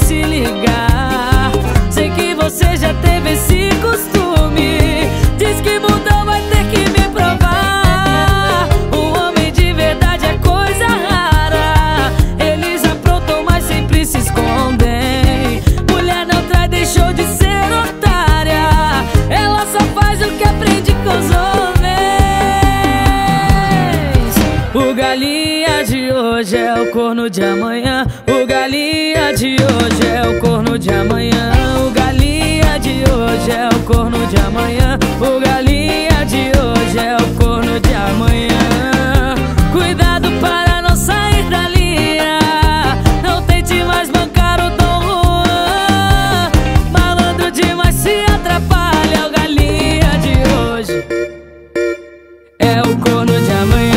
Se ligar, sei hoje é o corno de amanhã. O galinha de hoje é o corno de amanhã. O galinha de hoje é o corno de amanhã. O galinha de hoje é o corno de amanhã. Cuidado para não sair da linha. Não tente mais bancar o Dom Juan. Malandro demais se atrapalha. O galinha de hoje é o corno de amanhã.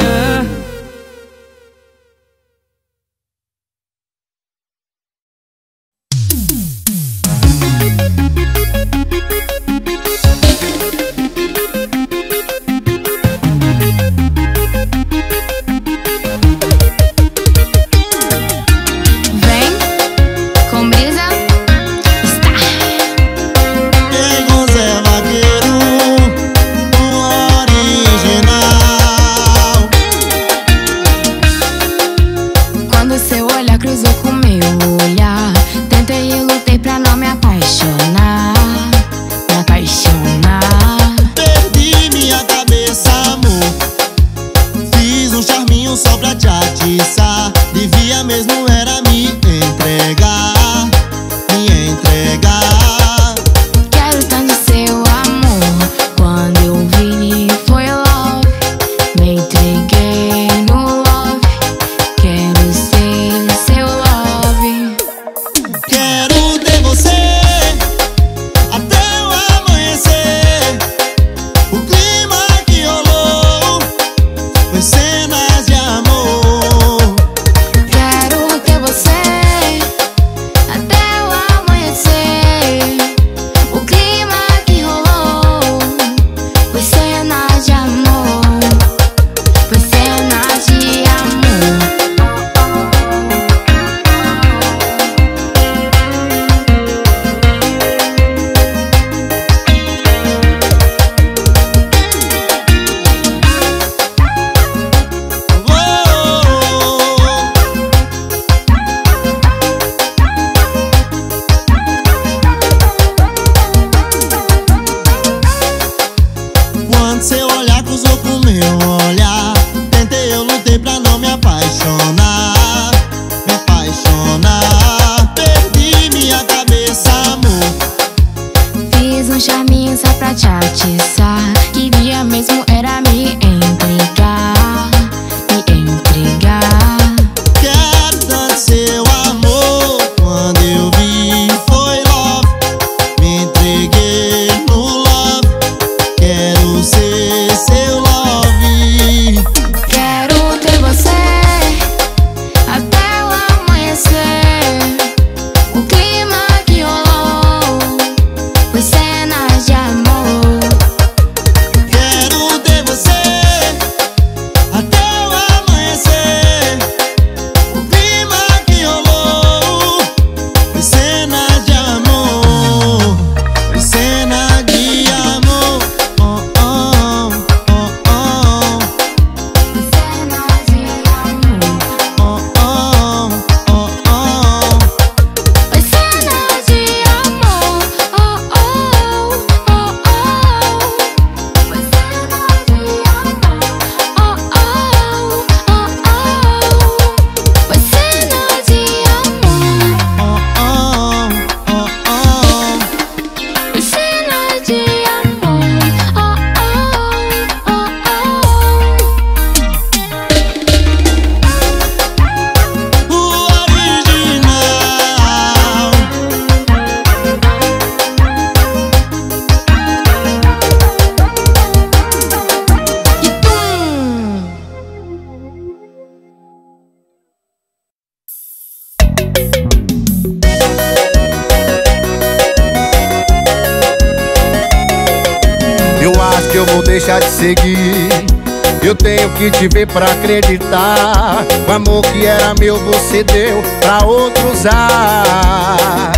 Pra acreditar, o amor que era meu você deu pra outro usar.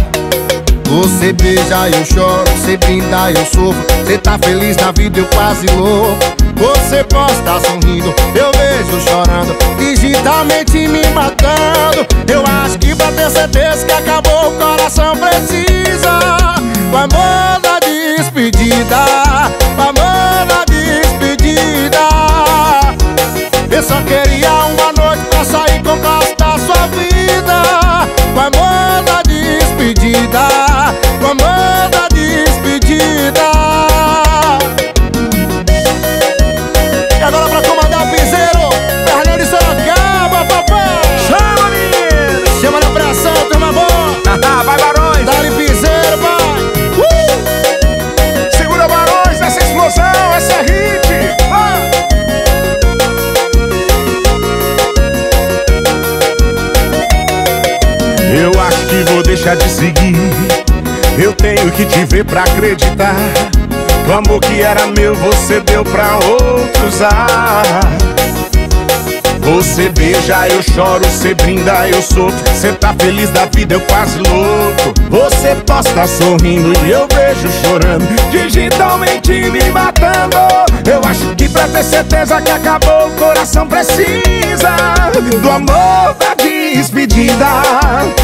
Você beija, eu choro, você brinda, eu sofro. Você tá feliz na vida, eu quase louco. Você posta sorrindo, eu vejo chorando, digitalmente me matando. Eu acho que pra ter certeza que acabou, o coração precisa. O amor da despedida, o amor da despedida. Eu só queria uma noite pra sair com calma. deixa de seguir. Eu tenho que te ver pra acreditar. O amor que era meu você deu pra outros. Ah, você beija, eu choro, você brinda, eu sofro. Você tá feliz da vida, eu quase louco. Você posta sorrindo e eu vejo chorando, digitalmente me matando. Eu acho que pra ter certeza que acabou, o coração precisa do amor da despedida,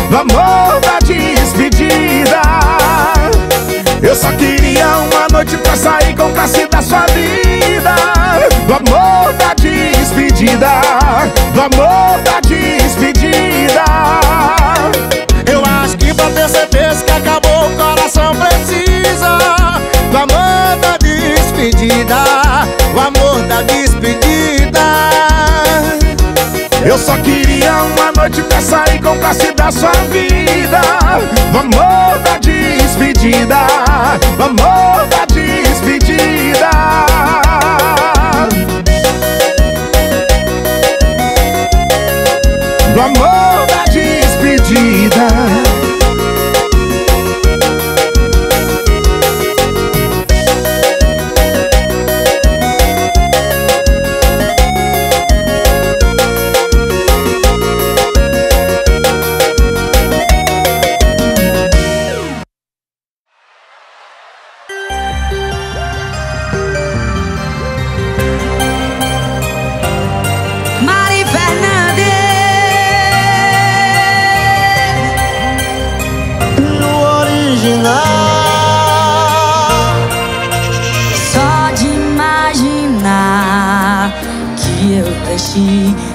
do amor da despedida. Eu só queria uma noite pra sair com classe da sua vida, do amor da despedida, do amor da despedida. Eu acho que pra ter certeza que acabou, o coração precisa do amor da despedida, o amor da despedida. Eu só queria uma noite pra sair com classe da sua vida, do amor da despedida, do amor da despedida. Do amor da despedida.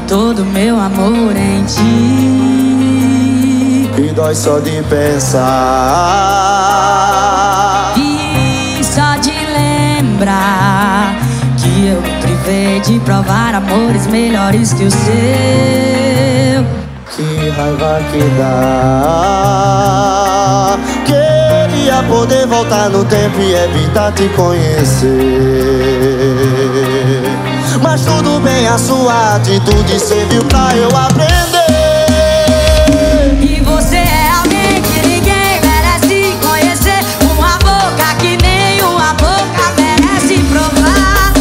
Todo meu amor em ti, e dói só de pensar, e só de lembrar que eu me privei de provar amores melhores que o seu. Que raiva que dá. Queria poder voltar no tempo e evitar te conhecer. Mas tudo bem, a sua atitude serviu pra eu aprender. E você é alguém que ninguém merece conhecer, uma boca que nem uma boca merece provar.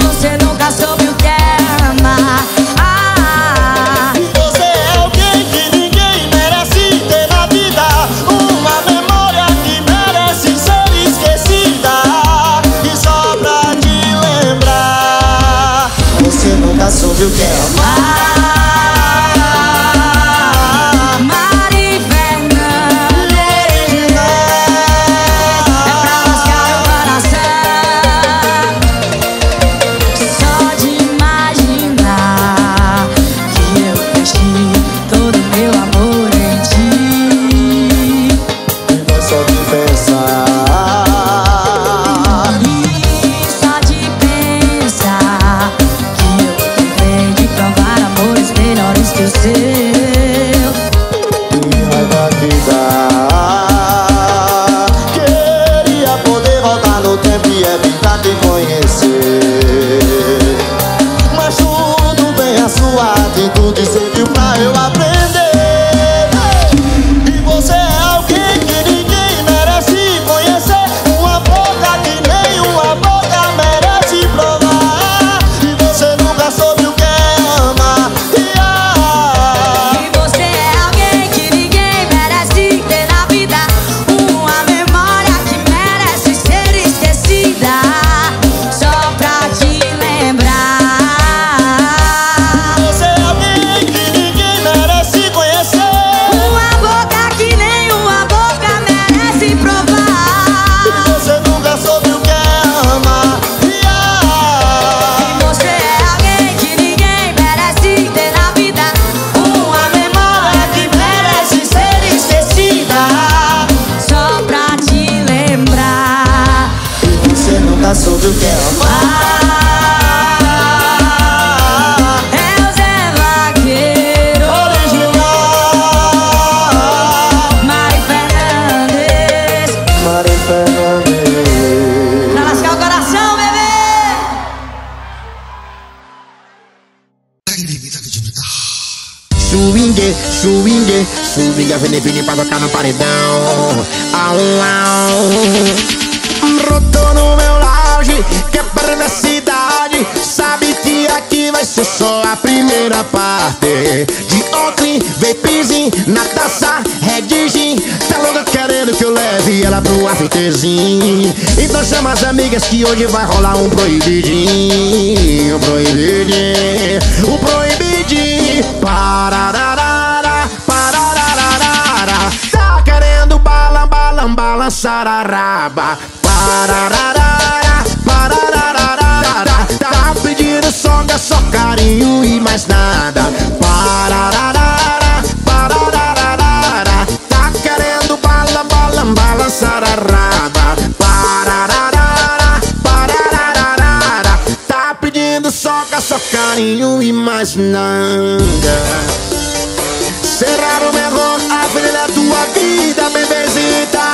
Você nunca soube o que é amar. Ah, você é alguém que ninguém merece ter na vida, uma memória que merece ser esquecida, e só pra te lembrar. Você nunca soube o que é amar. Mari Fernandes, é pra rasgar o coração. Só de imaginar que eu deixei todo meu amor em ti, e não só de pensar. Queria poder voltar no tempo e evitar te conhecer. Mas tudo bem, a sua atitude serviu pra eu aprender. E você é alguém que ninguém merece conhecer, uma boca que nem uma boca merece provar. E você nunca soube o que é amar. E ah, sobre o que é amar. É o Zé Vaqueiro original, Mari Fernandes, Mari Fernandes. Pra lascar o coração, bebê. Swingue, swing, swing a venepine pra tocar no paredão. Alô, rodou no meu lounge, que é pra minha cidade. Sabe que aqui vai ser só a primeira parte. De Oakland, vaporzinho, na taça, red gin. Tá louca querendo que eu leve ela pro afterzinho. Então chama as amigas que hoje vai rolar um proibidinho. Proibidinho, o proibidinho. Parararara, parararara. Tá querendo balam, balam, balançar a raba. Parararara, parararara. Tá pedindo soca, só carinho e mais nada. Parararara, parararara. Tá querendo balam, balam, balançar a raba. Parararara, parararara. Tá pedindo soca, só carinho e mais nada. Será o melhor a vida da tua vida, bebezita.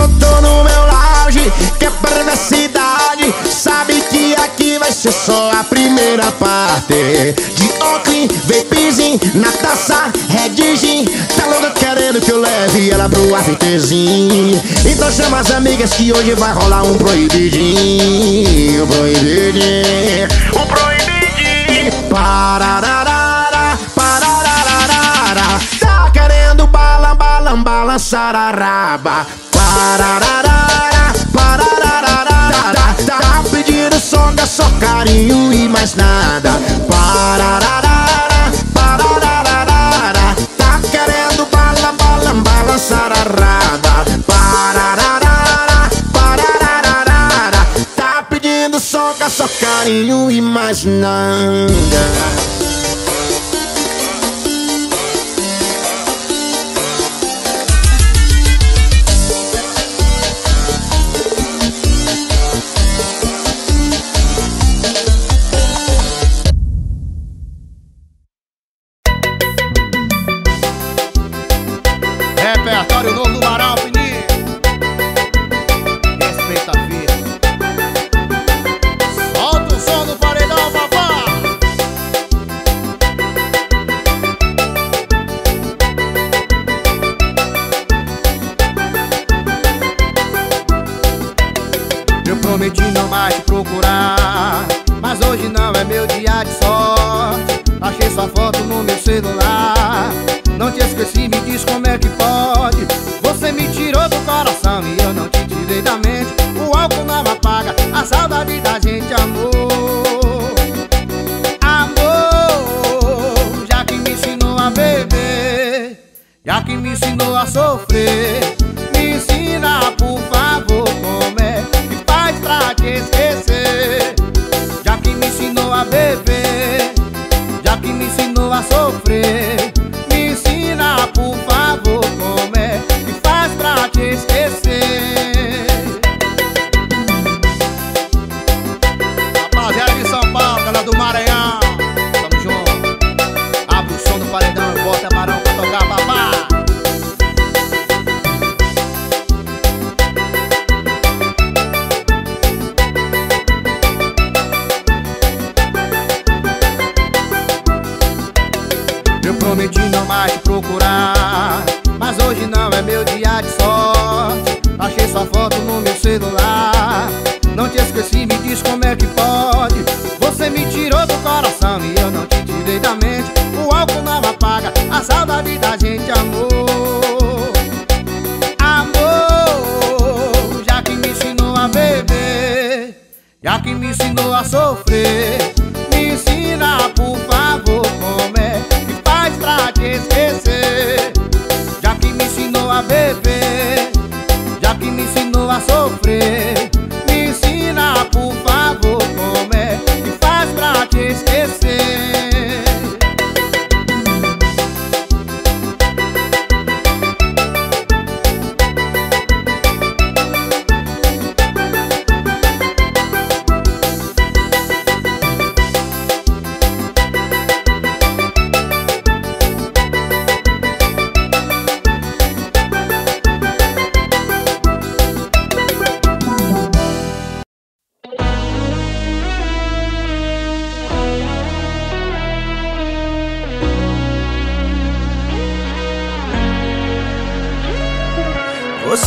Rodou no meu lounge, que é pra minha cidade. Sabe que aqui vai ser só a primeira parte. De Oakland, vaporzinho, na taça, red gin. Tá louca querendo que eu leve ela pro afterzinho. Então chama as amigas que hoje vai rolar um proibidinho. Proibidinho, um proibidinho. Parararara, parararara. Tá querendo balam, balam, balançar a raba. Parararara, parararara. Tá pedindo soca, só carinho e mais nada. Parararara, parararara. Tá querendo balam, balam, balançar a raba. Parararara, parararara. Tá pedindo soca, só carinho e mais nada.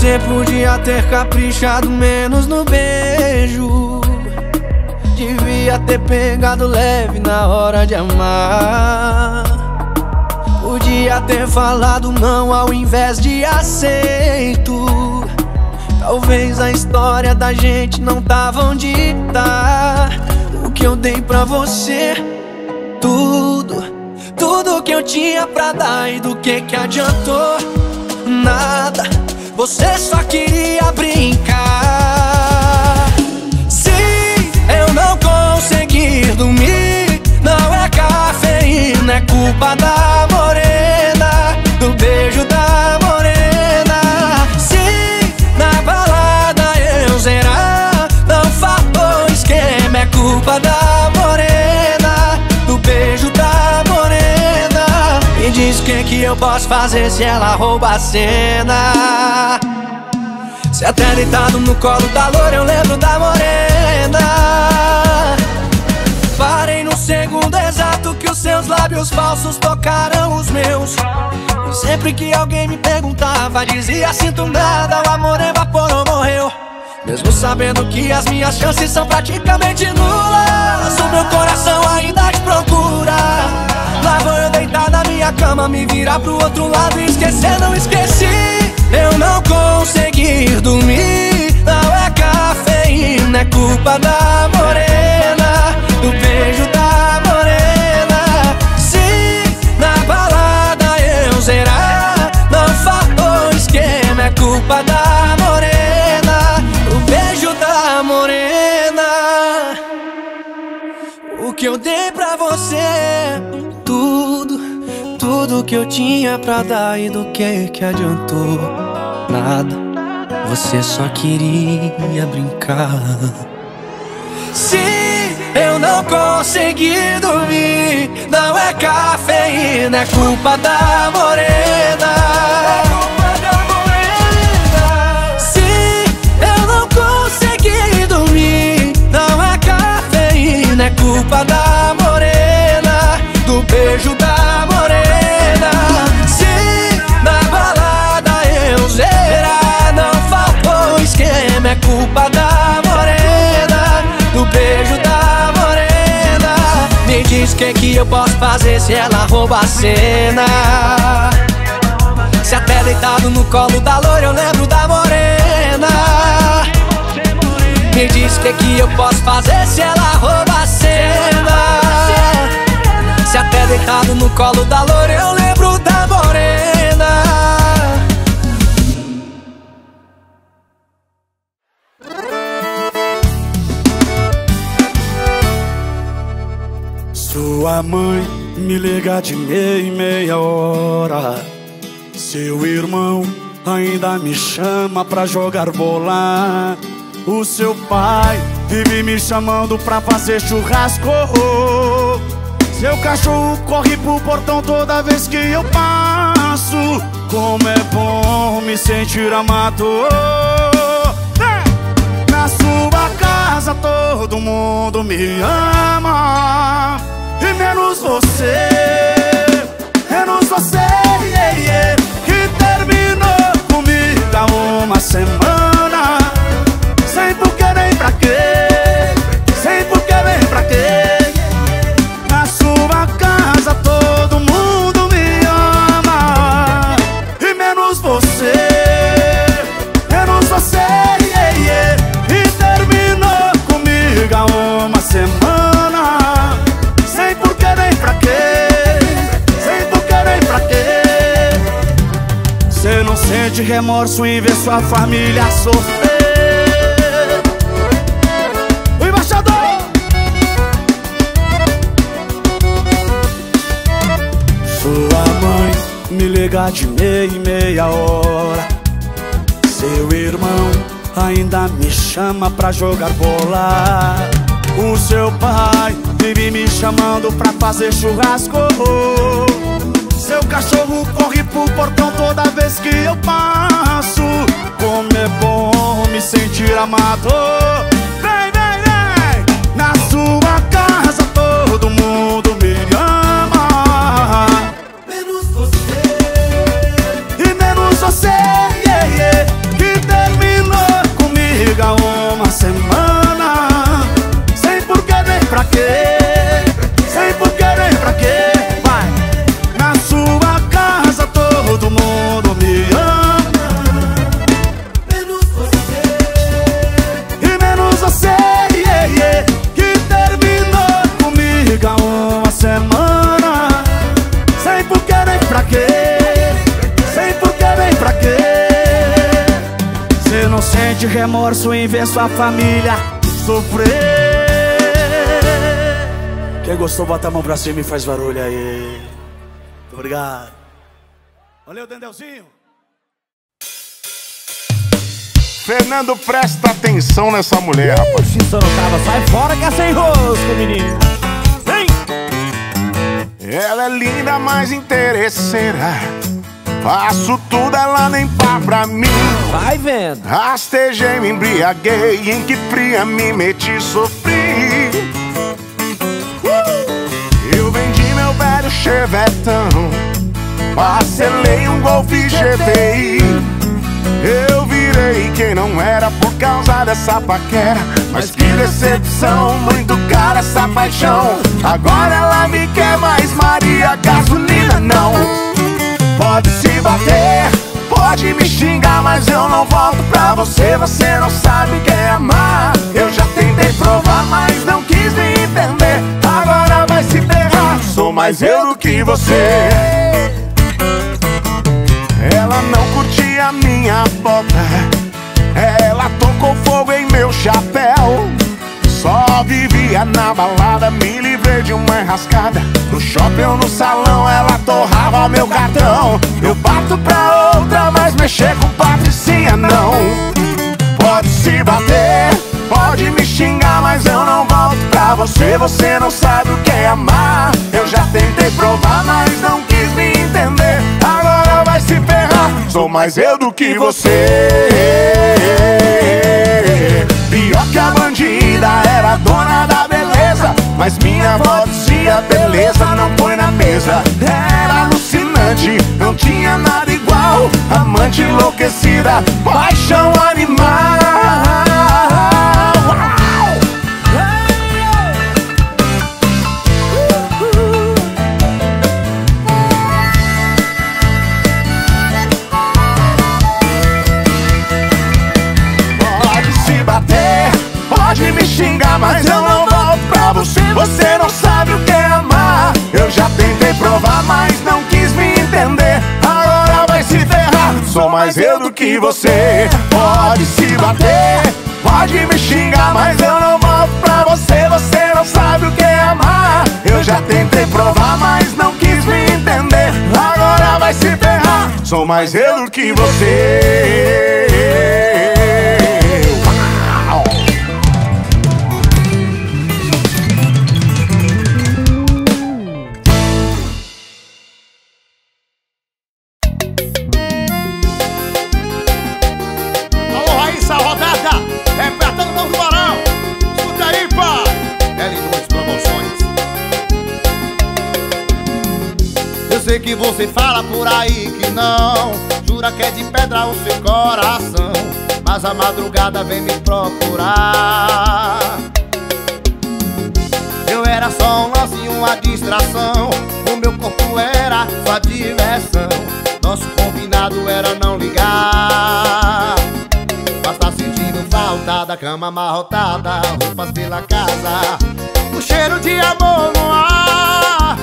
Você podia ter caprichado menos no beijo, devia ter pegado leve na hora de amar. Podia ter falado não ao invés de aceito. Talvez a história da gente não tava onde tá. O que eu dei pra você, tudo, tudo que eu tinha pra dar, e do que que adiantou? Nada, você só queria brincar. Se eu não conseguir dormir, não é cafeína, é culpa da morena, do beijo da morena. Se na balada eu zerar, não faltou esquema, é culpa da morena, do beijo da morena. Me diz o que que eu posso fazer se ela rouba a cena. Se até deitado no colo da loura eu lembro da morena. Parei no segundo exato que os seus lábios falsos tocaram os meus. E sempre que alguém me perguntava, dizia sinto nada, o amor evaporou, morreu. Mesmo sabendo que as minhas chances são praticamente nulas, o meu coração ainda te procura. Lá vou eu deitar na minha cama, me virar pro outro lado e esquecer, não esqueci. Eu não conseguir dormir, não é cafeína, é culpa da morena, do beijo da morena. Se na balada eu zerar, não faltou esquema, é culpa da morena, do beijo da morena. O que eu dei pra você, tudo que eu tinha pra dar, e do que que adiantou? Nada, você só queria brincar. Se eu não conseguir dormir, não é cafeína, é culpa da morena, é culpa da morena. Se eu não conseguir dormir, não é cafeína, é culpa da morena, do beijo da morena. É culpa da morena, do beijo da morena. Me diz o que que eu posso fazer se ela rouba a cena. Se até deitado no colo da loira eu lembro da morena. Me diz o que que eu posso fazer se ela rouba a cena. Se até deitado no colo da loira eu lembro da morena. Sua mãe me liga de meia em meia hora. Seu irmão ainda me chama pra jogar bola. O seu pai vive me chamando pra fazer churrasco. Seu cachorro corre pro portão toda vez que eu passo. Como é bom me sentir amado. Na sua casa todo mundo me ama. E menos você, menos você, yeah, yeah, que terminou comigo há uma semana. Sem porquê nem pra quê, sem porquê nem pra quê. Na sua casa todo mundo me ama. E menos você, menos você, yeah, yeah, que terminou comigo há uma semana. Sente remorso em ver sua família sofrer. O embaixador! Sua mãe me liga de meia e meia hora. Seu irmão ainda me chama pra jogar bola. O seu pai vive me chamando pra fazer churrasco. Seu cachorro corre pro portão toda vez que eu passo. Como é bom me sentir amado. Vem, vem, vem. Na sua casa todo mundo me ama. Menos você. E menos você, yeah, yeah, que de remorso em ver sua família sofrer. Quem gostou, bota a mão pra cima e faz barulho aí. Muito obrigado. Valeu, Dendelzinho. Fernando, presta atenção nessa mulher, uh, rapaz. Se Sorocaba, sai fora que é sem rosto, menino. Vem! Ela é linda, mas interesseira. Faço tudo, ela nem pá pra mim. Vai vendo. Rastejei, me embriaguei, em que fria me meti, sofri. uh! Eu vendi meu velho chevetão, parcelei um Golfe G T I. Eu virei quem não era por causa dessa paquera. Mas que decepção, muito cara essa paixão. Agora ela me quer mais Maria Gasolina, não. Pode se bater, pode me xingar, mas eu não volto pra você. Você não sabe quem é amar. Eu já tentei provar, mas não quis me entender. Agora vai se ferrar, sou mais eu do que você. Ela não curtia a minha bota, ela tocou fogo em meu chapéu. Só vivia na balada, me livrei de uma enrascada. No shopping ou no salão, ela torrava meu cartão. Eu bato pra outra, mas mexer com Patricinha não. Pode se bater, pode me xingar, mas eu não volto pra você. Você não sabe o que é amar. Eu já tentei provar, mas não quis me entender. Agora vai se ferrar, sou mais eu do que você. Pior que a bandida era dona da beleza, mas minha avó dizia beleza não põe na mesa. Era alucinante, não tinha nada igual. Amante enlouquecida, paixão animal. Pode me xingar, mas eu não volto pra você. Você não sabe o que é amar. Eu já tentei provar, mas não quis me entender. Agora vai se ferrar, sou mais eu do que você. Pode se bater, pode me xingar, mas eu não volto pra você. Você não sabe o que é amar. Eu já tentei provar, mas não quis me entender. Agora vai se ferrar, sou mais eu do que você. Sei que você fala por aí que não, jura que é de pedra o seu coração, mas a madrugada vem me procurar. Eu era só um lance e uma distração, o meu corpo era sua diversão, nosso combinado era não ligar. Mas tá sentindo falta da cama amarrotada, roupas pela casa, o cheiro de amor no ar,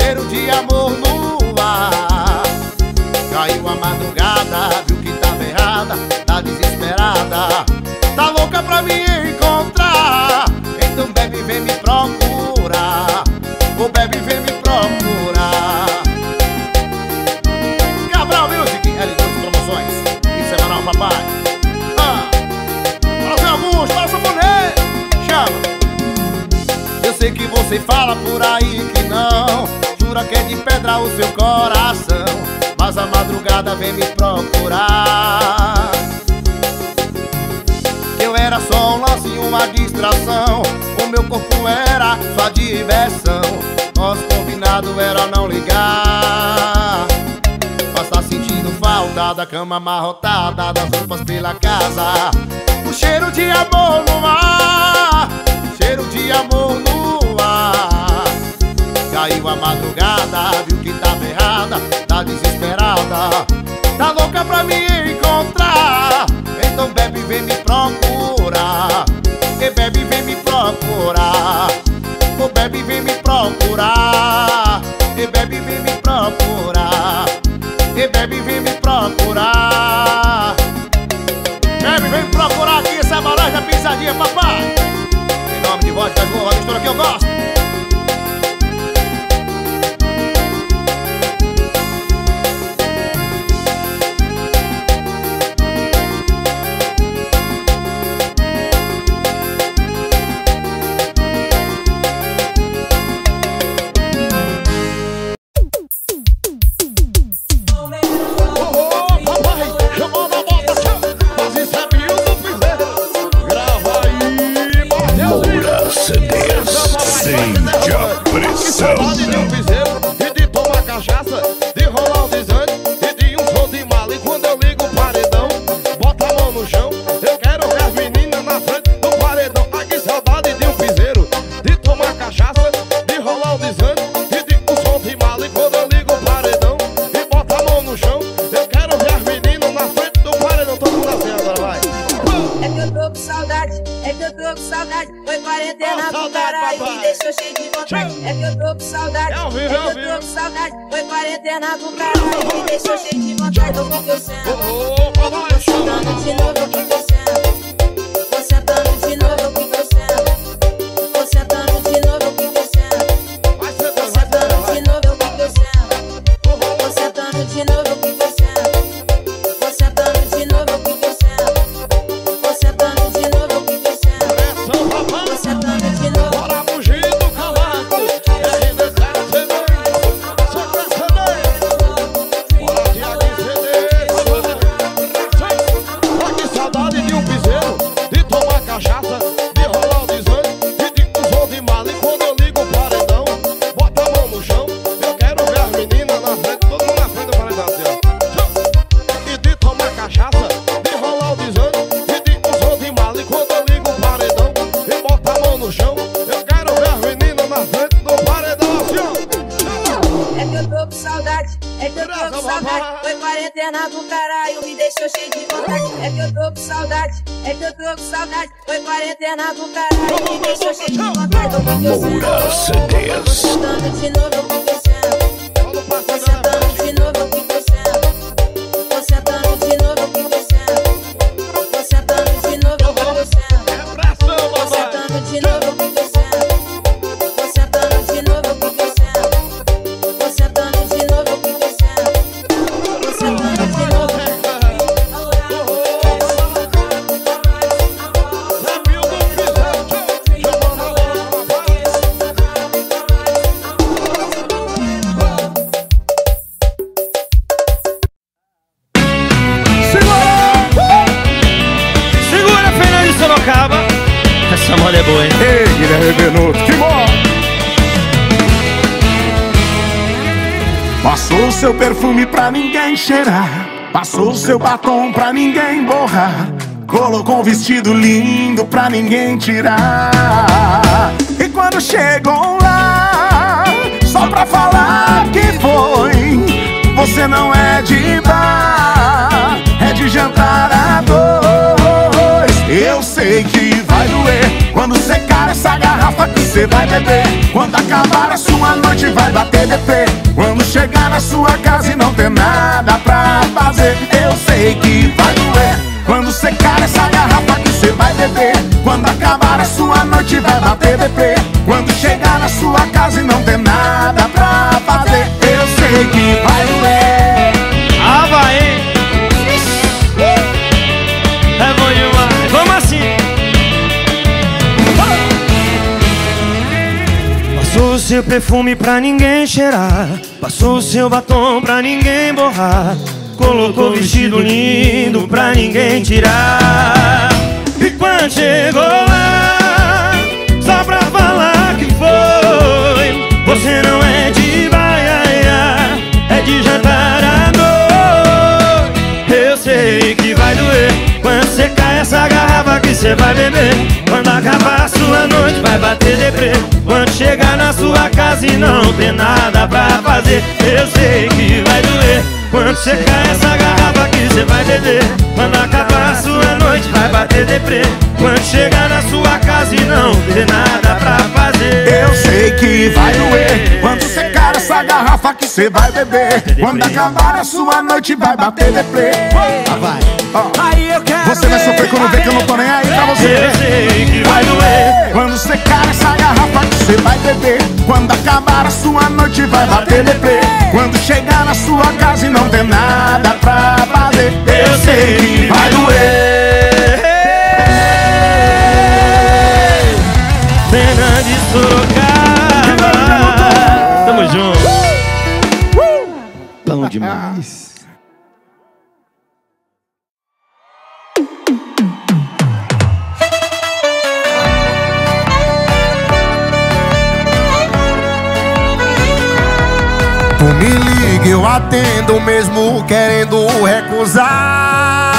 cheiro de amor no ar. Caiu a madrugada, viu que tava errada, tá desesperada, tá louca pra me encontrar. Então bebe, vem me procurar, ou bebe, vem me procurar. Cabral Music, L dois Promoções, e semanal papai. Ah, para ver alguns, para saboneiro, chama. Eu sei que você fala por aí que não, jura que é de pedra o seu coração, mas a madrugada vem me procurar. Eu era só um lance e uma distração, o meu corpo era sua diversão, nosso combinado era não ligar. Mas tá sentindo falta da cama amarrotada, das roupas pela casa, o cheiro de amor no ar, o cheiro de amor no ar. Caiu a madrugada, viu que tava errada, tá desesperada, tá louca pra me encontrar. Então bebe, vem me procurar, e bebe, vem me procurar, o bebe, vem me procurar, e bebe, vem me procurar, e bebe, vem me procurar, bebe, vem me procurar. eu gosto. Passou seu batom pra ninguém borrar, colocou um vestido lindo pra ninguém tirar. E quando chegam lá, só pra falar que foi, você não é de bar, é de jantar a dois. Eu sei que vai doer quando secar essa garrafa que você vai beber. Quando acabar a sua noite vai bater D P. Quando chegar na sua casa e não ter nada pra fazer, eu sei que vai doer quando secar essa garrafa que você vai beber. Quando acabar a sua noite vai bater D P. Quando chegar na sua casa e não ter nada pra fazer, eu sei que vai doer. Ah, vai, hein? É bom demais. Vamos assim. Passou seu perfume pra ninguém cheirar, passou seu batom pra ninguém borrar, colocou vestido lindo pra ninguém tirar. E quando chegou lá, só pra falar que foi, você não é de baiaia, é de jantar à noite. Eu sei que vai doer quando secar essa garrafa que você vai beber. Quando acabar a sua noite vai bater deprê. Quando chegar na sua casa e não ter nada pra fazer, eu sei que vai doer quando secar essa garrafa que você vai beber. Quando acabar a sua noite vai bater deprê. Quando chegar na sua casa e não ter nada pra fazer, eu sei que vai doer quando secar essa essa garrafa que cê vai beber. Quando acabar a sua noite vai bater de play. Vai, ó. Você vai sofrer quando vê que eu não tô nem aí pra você. Vai doer quando secar essa garrafa que cê vai beber. Quando acabar a sua noite vai bater de play. Quando chegar na sua casa e não tem nada pra fazer, eu sei que vai doer. Cena de Sorocaba. Tamo junto. Uh! Uh! Bom demais. Tu me liga, eu atendo mesmo querendo recusar.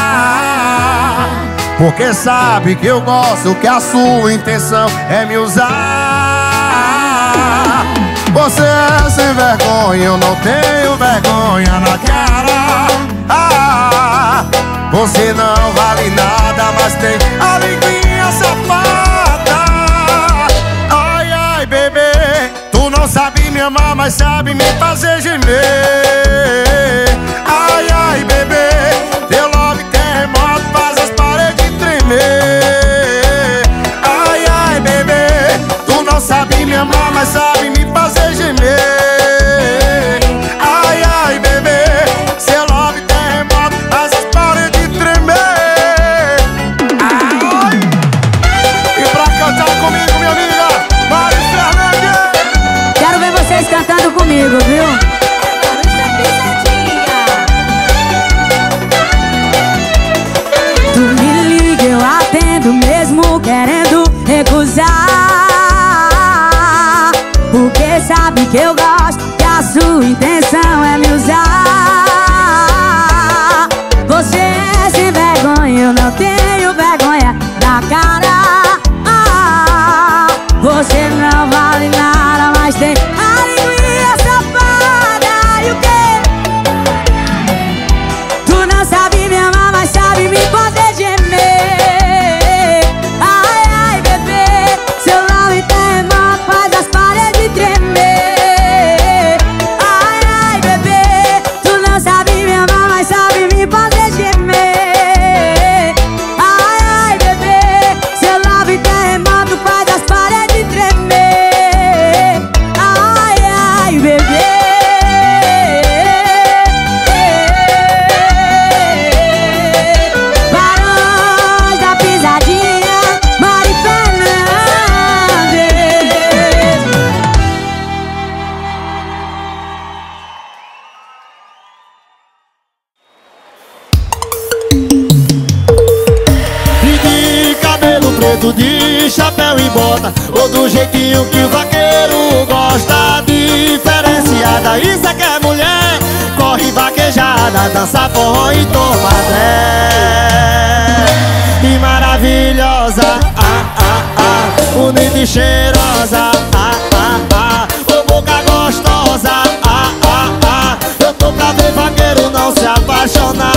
Porque sabe que eu gosto, que a sua intenção é me usar. Você é sem vergonha, eu não tenho vergonha na cara. Ah, você não vale nada, mas tem a linguinha safada. Ai, ai, bebê, tu não sabe me amar, mas sabe me fazer gemer. Ai, ai, bebê, teu love terremoto faz as paredes. Ai, ai, bebê, tu não sabe me amar, mas sabe me fazer gemer. Ai, ai, bebê, seu love terremoto faz as paredes tremer. Ai. E pra cantar comigo, minha amiga Mari Fernandes. Quero ver vocês cantando comigo, viu? Querendo recusar, porque sabe que eu gosto, que a sua intenção é me usar. Você é sem vergonha, eu não tenho vergonha da cara. Ah, você não vale nada, mas tem a linguinha safada. E o quê? Tu não sabe me amar, mas sabe me poder gemer. De chapéu e bota, ou do jeitinho que o vaqueiro gosta, diferenciada. Isso é que é mulher, corre vaquejada, dança forró e toma dé. E maravilhosa, ah, ah, ah, bonita e cheirosa, ah, ah, ah, ô boca gostosa, ah, ah, ah, eu tô pra ver vaqueiro não se apaixonar.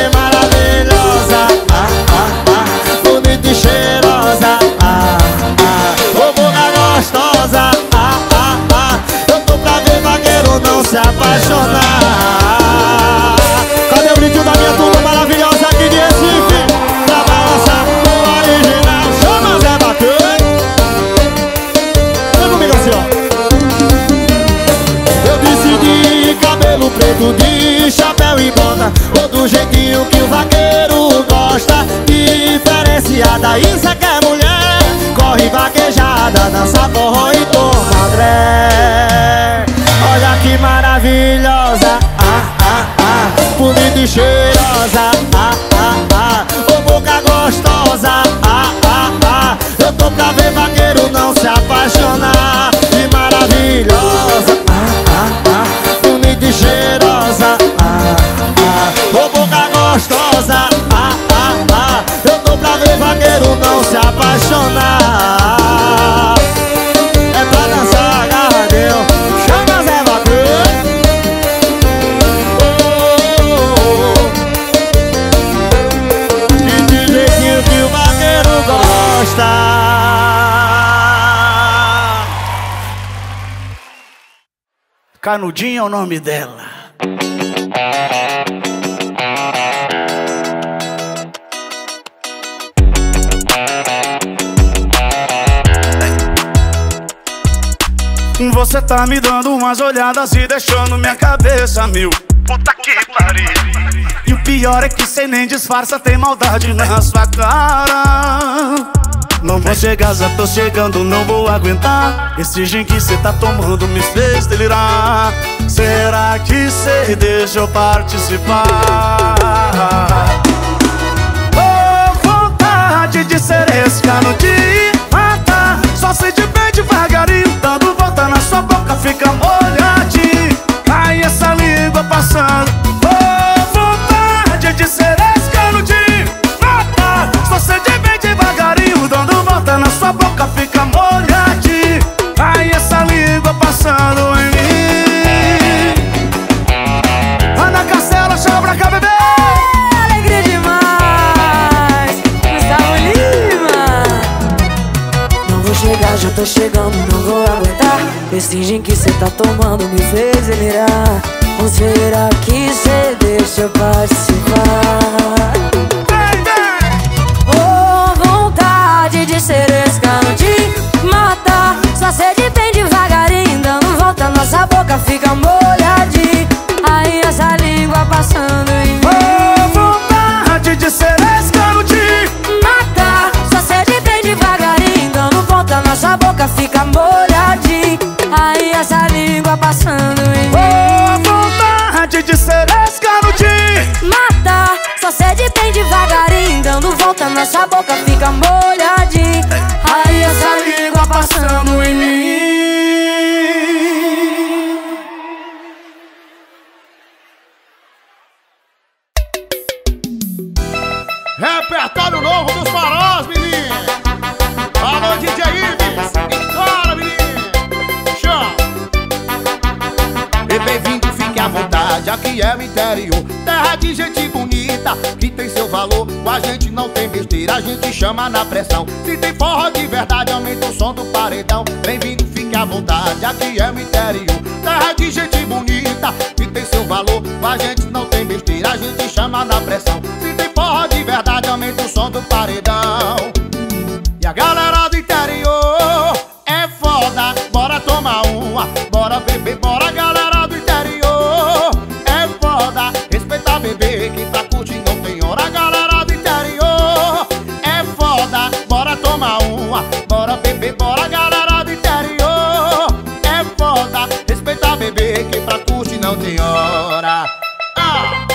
E maravilhosa, ah, ah, ah, bonita e cheirosa. Ah, ah, ah, ô boca gostosa, ah, ah, ah, eu tô pra ver vaqueiro não se apaixonar. Cadê o brilho da minha turma maravilhosa aqui de Recife? Pra balançar o original, chama Zé Bacana. Vem comigo assim, ó. Eu decidi de cabelo preto, de chapéu e bota, ou do jeitinho que o vaqueiro gosta, diferenciada, isso é que é mulher, corre vaquejada, dança forró e toma dré. Olha que maravilhosa, ah, ah, ah, bonita e cheirosa, ah, ah, ah, ô boca gostosa, ah, ah, ah, eu tô pra ver vaqueiro não se apaixonar. Que maravilhosa, ah, ah, ah, bonita e cheirosa, ah, ah, ô boca gostosa, ah, ah, ah, eu tô pra ver vaqueiro não se apaixonar. É pra dançar agarradeu, chama Zé Vaqueiro, e de jeitinho que o vaqueiro gosta. Canudinha é o nome dela. Você tá me dando umas olhadas e deixando minha cabeça mil. Puta que pariu. E o pior é que cê nem disfarça, tem maldade na sua cara. Não vou chegar, já tô chegando, não vou aguentar. Esse gin que cê tá tomando me fez delirar. Será que cê deixa eu participar? Oh, vontade de ser esse canudinho. Só sente bem devagarinho, dando volta na sua boca, fica molhadinho. Cai essa língua passando. Oh, vontade de ser esse canudinho. Mata, só sente bem devagarinho, dando volta na sua boca, fica molhadinho. Cai essa língua passando em mim. Ana Castela, chama pra cá, bebê. Alegria demais, Gustavo Lima. Não vou chegar, já tô chegando, não vou aguentar. Esse gin que cê tá tomando me fez delirar. Ou será que cê deixa eu participar? Oh, vontade de ser esse canudinho, mata, só sede bem devagarinho, dando volta, nossa boca fica molhadinha. Aí essa língua passando em mim. Oh, vontade de ser esse canudinho, mata, só sede bem devagarinho, dando volta, nossa boca fica molhadinha. Aí essa língua passando em mim. Oh, vontade de ser esse canudinho, mata, só sede bem devagarinho, dando volta, nossa boca fica molhadinha. Aí essa língua passando em mim. Repertório novo dos Forós, menino. Alô, D J Ives, bora, menino. Show. E bem-vindo, fique à vontade, aqui é o interior, terra de gente bonita, que tem seu valor. Com a gente não tem besteira, a gente chama na pressão. Se tem forró de verdade, aumenta o som do paredão. Bem-vindo, fique à vontade, aqui é o interior, terra de gente bonita, que tem seu valor. Com a gente não tem besteira, a gente chama na pressão. Se tem forró de verdade, aumenta o som do paredão. E a galera do interior é foda, bora tomar uma, bora beber, bora galera. Respeita, bebê, que pra curtir não tem hora. A galera do interior é foda, bora tomar uma, bora beber, bora galera do interior é foda, respeita, bebê, que pra curtir não tem hora. Ah!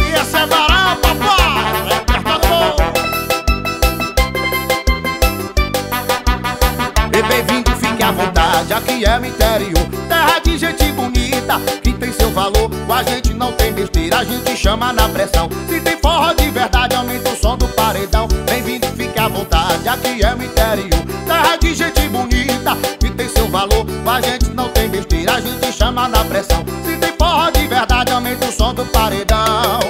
E essa é barata, papai, é apertador. E bem-vindo, fique à vontade, aqui é o interior, terra de gente bonita, que tem seu valor. Com a gente não tem besteira, a gente chama na pressão. Se tem forró de verdade, aumenta o som do paredão. Bem-vindo, fique à vontade, aqui é o interior, terra de gente bonita, que tem seu valor. Com a gente não tem besteira, a gente chama na pressão. Se tem forró de verdade, aumenta o som do paredão.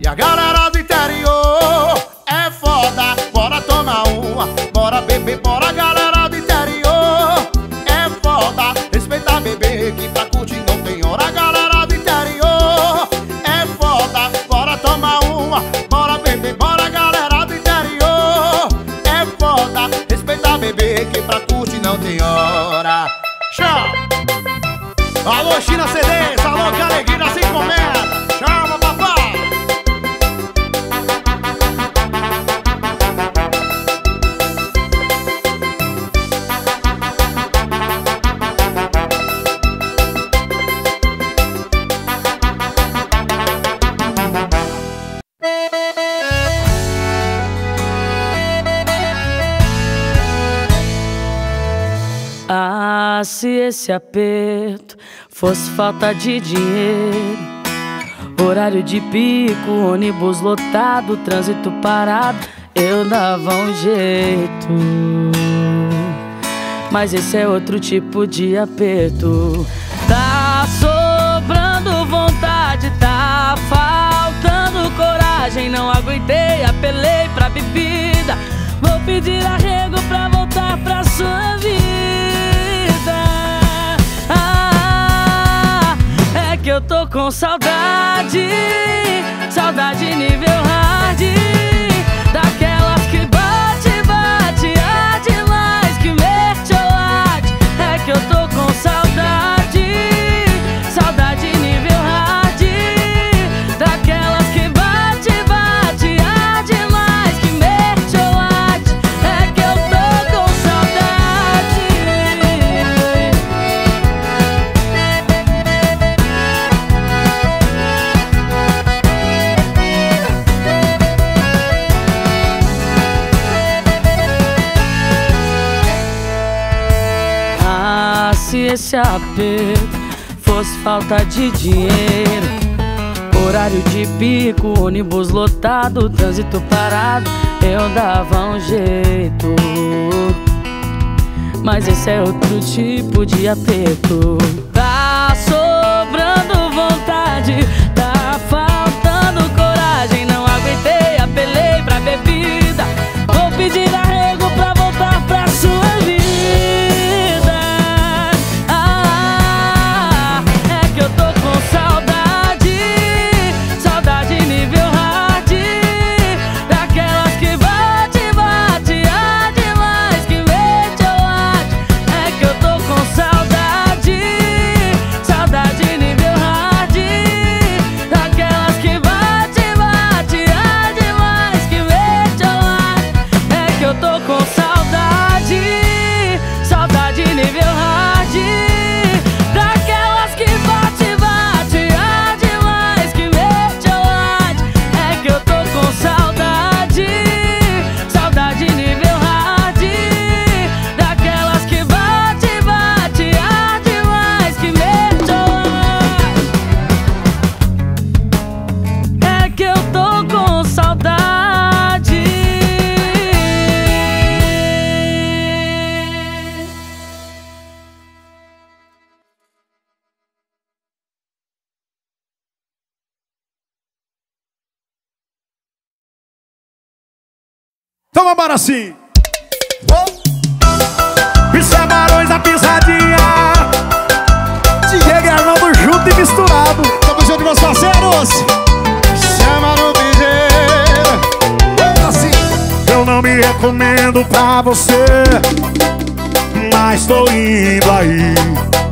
E a galera do interior é foda, bora tomar uma, bora beber, bora galera do interior é foda, respeita, bebê, que pra curtir não tem hora. A galera bora beber, bora galera do interior é foda, respeita, bebê, que pra curtir não tem hora. Chama! Alô, China C D, alô, que alegria, assim começa. Chama, papai! Ah, se esse aperto fosse falta de dinheiro, horário de pico, ônibus lotado, trânsito parado, eu dava um jeito. Mas esse é outro tipo de aperto. Tá sobrando vontade, tá faltando coragem. Não aguentei, apelei pra bebida. Vou pedir arrego pra voltar pra sua vida. Ah, eu tô com saudade, saudade nível hard, daquelas que bate, bate, há demais que mercholate. É que eu tô com saudade, saudade nível hard, daquelas que bate, bate, há demais que mercholate. É que eu tô com saudade. Se esse aperto fosse falta de dinheiro, horário de pico, ônibus lotado, trânsito parado, eu dava um jeito. Mas esse é outro tipo de aperto. Tá sobrando vontade, tá faltando coragem. Não aguentei, apelei pra bebida, vou pedir arrego pra voltar pra sua vida. Bora sim! Oh. Isso é Barões da Pisadinha! D J Granaldo junto e misturado! Tamo junto, meus parceiros! Chama no D J! Oh, assim. Eu não me recomendo pra você, mas tô indo aí.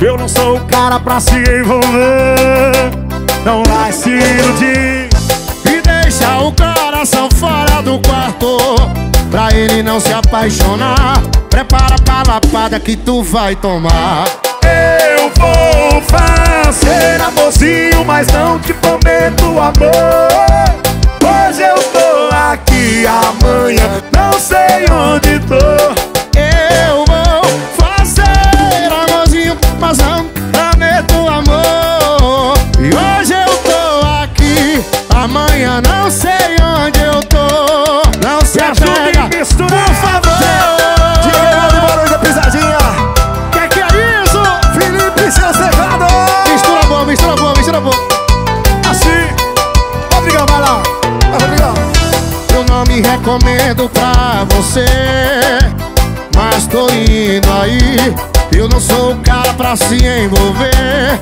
Eu não sou o cara pra se envolver, não vai se iludir. E deixa o coração fora do quarto, pra ele não se apaixonar. Prepara pra lapada que tu vai tomar. Eu vou fazer amorzinho, mas não te prometo amor. Hoje eu tô aqui, amanhã não sei onde tô. Eu vou fazer amorzinho, mas não prometo amor. E hoje eu tô aqui, amanhã não sei onde eu tô. Não se ajude. Por favor, Diego Barões da Pisadinha. Que que é isso? Felipe Seu Cerrado. Mistura bom, mistura bom, mistura bom. Assim, Rodrigão, vai lá. Rodrigão. Eu não me recomendo pra você, mas tô indo aí. Eu não sou o cara pra se envolver,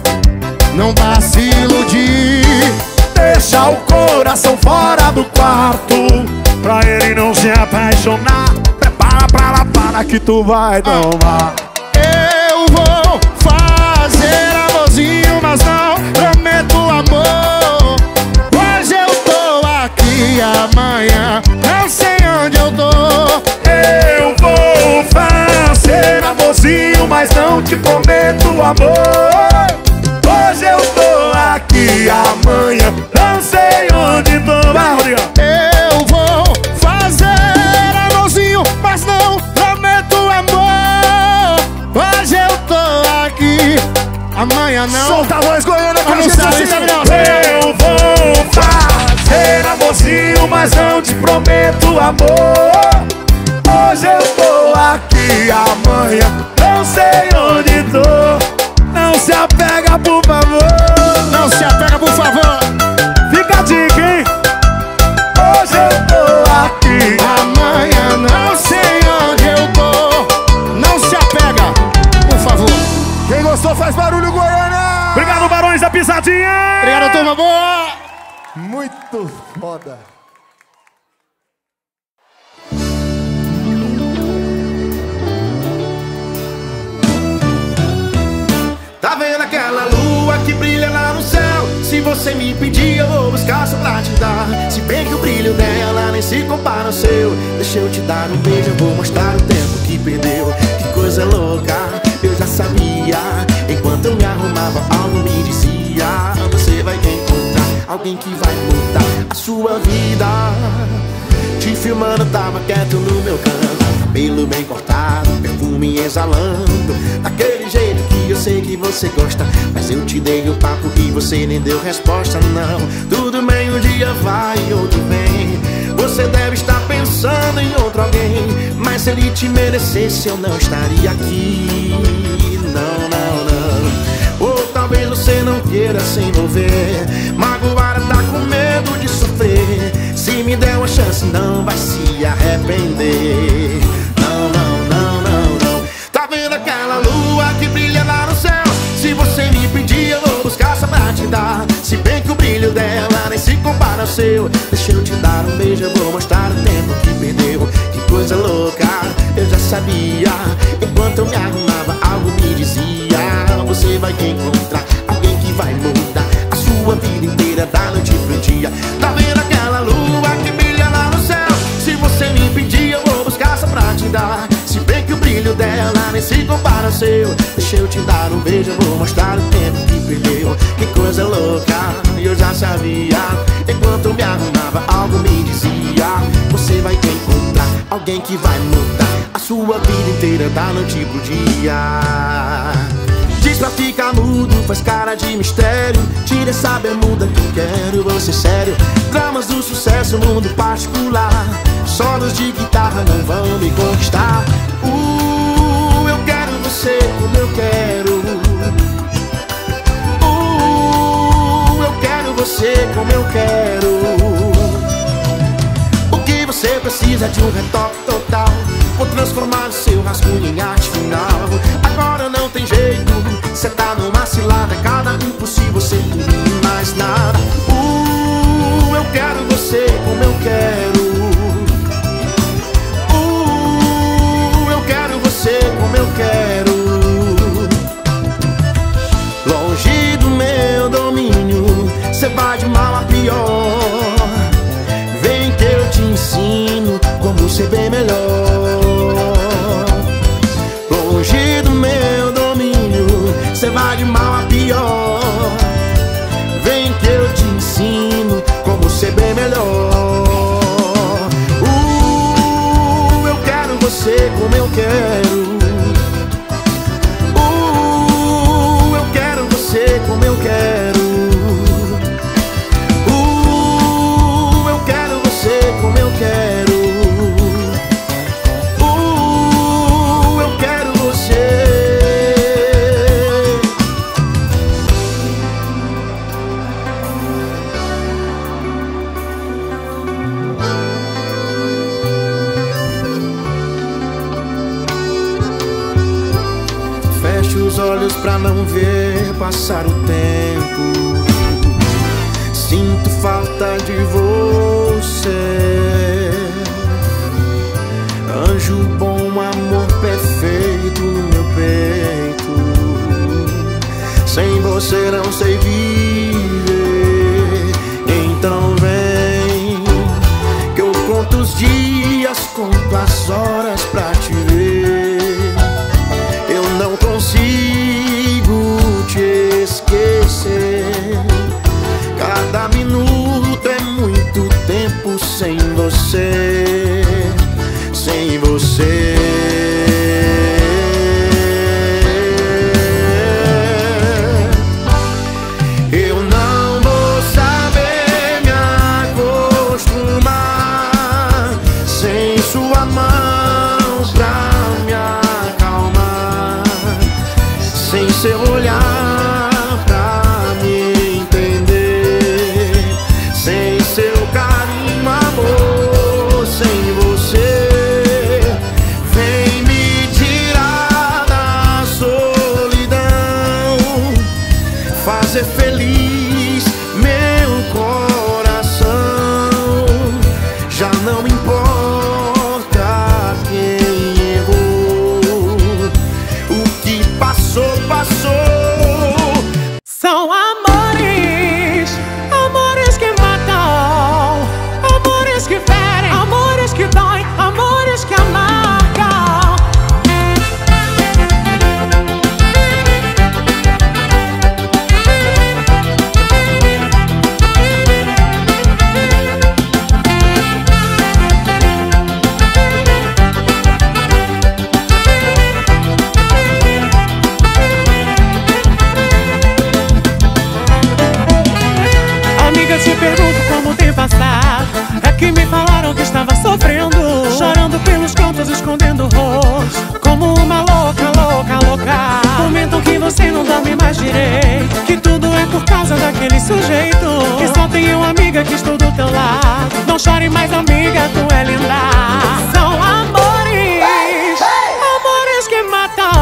não vá se iludir. Deixa o coração fora do quarto, pra ele não se apaixonar. Prepara pra lapada que tu vai tomar. Eu vou fazer amorzinho, mas não prometo amor. Hoje eu tô aqui, amanhã não sei onde eu tô. Eu vou fazer amorzinho, mas não te prometo amor. Hoje eu tô aqui, amanhã não sei onde tô. Vai, Rodrigo. Eu vou mas não prometo amor. Hoje eu tô aqui, amanhã não. Solta a voz goiana com a gente assim, Daniel. Eu vou fazer amorzinho, mas não te prometo amor. Hoje eu tô aqui, amanhã não sei onde tô. Não se apega, por favor. Não se apega, por favor. Fica a dica, hein? Hoje eu tô aqui, amanhã não sei onde eu tô. Não se apega, por favor. Quem gostou faz barulho, Goiânia! Obrigado, Barões da Pisadinha! Pisadinha! Obrigado, turma boa! Muito foda! Tá vendo aquela lua que brilha lá no céu? Se você me pedir, eu vou buscar só pra te dar. Se bem que o brilho dela nem se compara ao seu. Deixa eu te dar um beijo, eu vou mostrar o tempo que perdeu. Que coisa louca, eu já sabia. Enquanto eu me arrumava, algo me dizia: você vai encontrar alguém que vai mudar a sua vida. Te filmando, tava quieto no meu canto, cabelo bem cortado, perfume exalando, daquele jeito que eu sei que você gosta. Mas eu te dei o papo e você nem deu resposta, não. Tudo bem, um dia vai e outro vem. Você deve estar pensando em outro alguém, mas se ele te merecesse, eu não estaria aqui. Não, não, não. Ou talvez você não queira se envolver, magoar, tá com medo de sofrer. Se me der uma chance, não vai se arrepender. Não, não, não, não, não. Tá vendo aquela lua que brilha lá no céu? Se você me pedir, eu vou buscar só pra te dar. Se bem que o brilho dela nem se compara ao seu. Deixa eu te dar um beijo, eu vou mostrar o tempo que perdeu. Que coisa louca, eu já sabia. Enquanto eu me arrumava, algo me dizia: você vai encontrar alguém que vai mudar a sua vida inteira, da noite pro dia. Tá vendo aquela lua que brilha lá no céu? Se você me pedir, eu vou buscar só pra te dar. Se bem que o brilho dela nem se compara ao seu. Deixa eu te dar um beijo, eu vou mostrar o tempo que perdeu. Que coisa louca, eu já sabia. Enquanto me arrumava, algo me dizia: você vai encontrar alguém que vai mudar a sua vida inteira, da noite pro dia. Diz pra ficar mudo, faz cara de mistério. Tira essa bermuda que eu quero, vou ser sério. Dramas do sucesso, mundo particular. Solos de guitarra não vão me conquistar. Uh, eu quero você como eu quero. Uh, eu quero você como eu quero. O que você precisa de um retoque total. Vou transformar o seu rascunho em arte final. Agora não tem jeito, cê tá numa cilada. Cada um por si, você por mim, mais nada. Uh, eu quero você como eu quero. Uh, eu quero você como eu quero. Longe do meu domínio, cê vai de mal a pior. Vem que eu te ensino como ser bem melhor. Longe do meu domínio, cê vai de mal a pior. Vem que eu te ensino como ser bem melhor. Uh, eu quero você como eu quero. Uh, eu quero você como eu quero. Uh, eu quero você como eu quero. Olhos pra não ver passar o tempo. Sinto falta de você, anjo bom, amor perfeito no meu peito. Sem você não sei viver. Então vem, que eu conto os dias, conto as horas pra te ver. Eu não consigo te esquecer. Cada minuto é muito tempo sem você, sem você. Eu não vou saber me acostumar sem sua mão pra me acalmar. Sem seu olhar pra me entender, sem seu carinho, amor, sem você fazer feliz meu coração. Já não importa quem errou, o que passou, passou. São amores, amores que matam, amores que ferem, amores que doem, amores que amargam. Te pergunto como tem passado. É que me falaram que estava sofrendo, chorando pelos cantos, escondendo o rosto, como uma louca, louca, louca. Comentam que você não dorme mais direito, que tudo é por causa daquele sujeito, que só tem uma amiga que estou do teu lado. Não chore mais, amiga, tu é linda. São amores, amores que matam,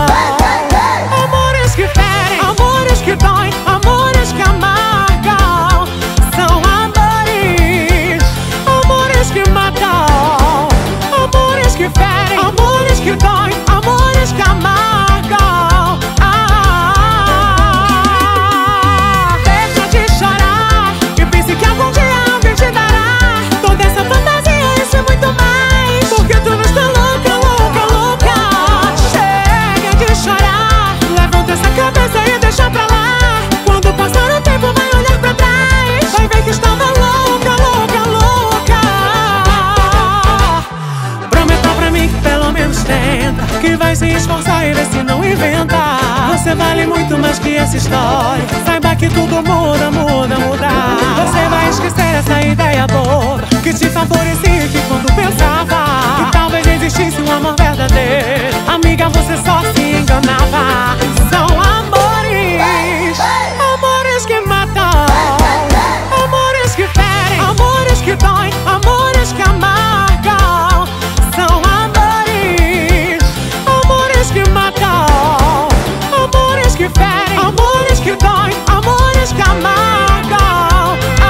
amores que ferem, amores que doem, amores que amargam. Amores que ferem, amores que doem, amores que amargam. Ah, ah, ah. Deixa de chorar e pense que algum dia alguém te dará toda essa fantasia, isso e muito mais, porque tu não está louca, louca, louca. Chega de chorar, levanta essa cabeça e deixa pra lá. Quando passar o tempo vai olhar pra trás, vai ver que estava louca, louca, louca. Pelo menos tenta, que vai se esforçar e ver se não inventa. Você vale muito mais que essa história, saiba que tudo muda, muda, muda. Você vai esquecer essa ideia boa que te favorecia, que quando pensava que talvez existisse um amor verdadeiro, amiga, você só se enganava. São amores, amores que matam, amores que ferem, amores que doem, amores que amargam. São amores que ferem, amores que doem, amores que amargam. Ah, ah, ah.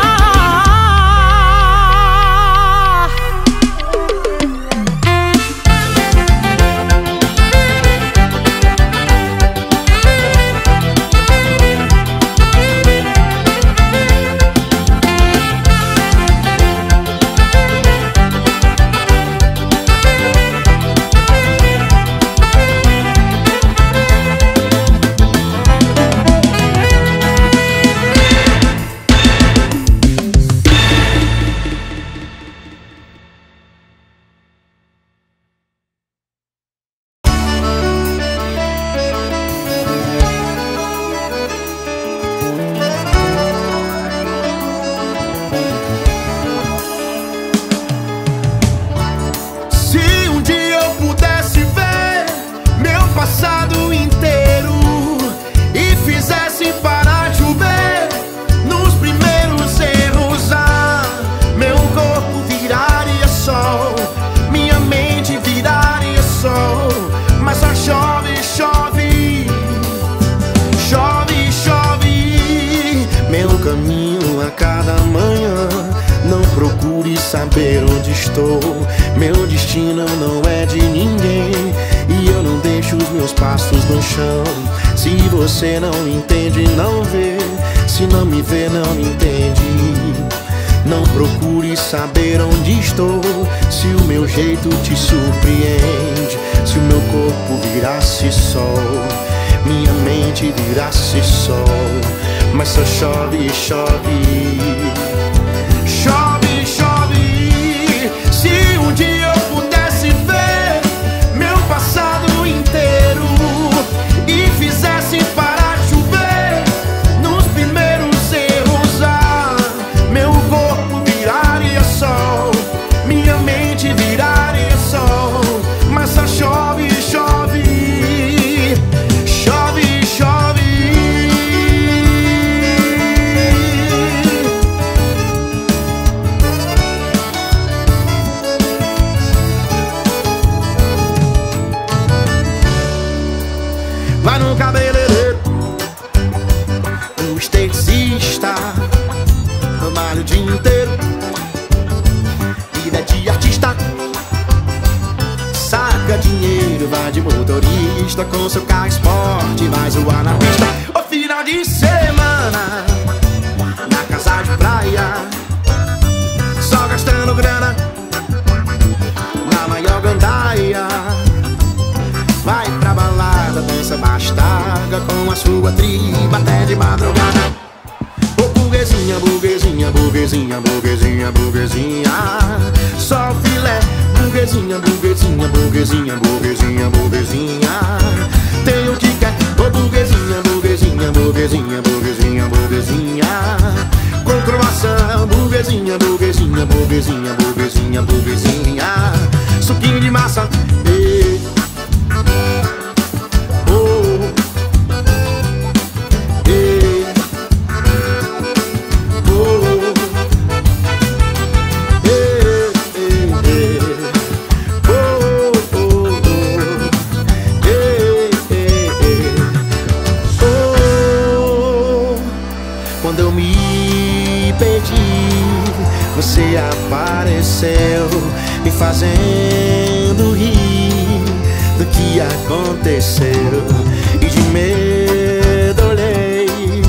eletricista, trabalho o dia inteiro, vida de artista, saca dinheiro, vai de motorista, com seu carro esporte, vai zoar na pista. O final de semana, na casa de praia, só gastando grana, na maior gandaia. Vai pra balada, dança bastarda com a sua tribo até de madrugada. Ô oh, burguesinha, burguesinha, burguesinha, burguesinha, burguesinha, só filé. Burguesinha, burguesinha, burguesinha, burguesinha, burguesinha, tem o que quer. Ô oh, burguesinha, burguesinha, burguesinha, burguesinha, burguesinha, com croissant. Burguesinha, burguesinha, burguesinha, burguesinha, burguesinha, suquinho de massa. Você apareceu me fazendo rir do que aconteceu, e de medo olhei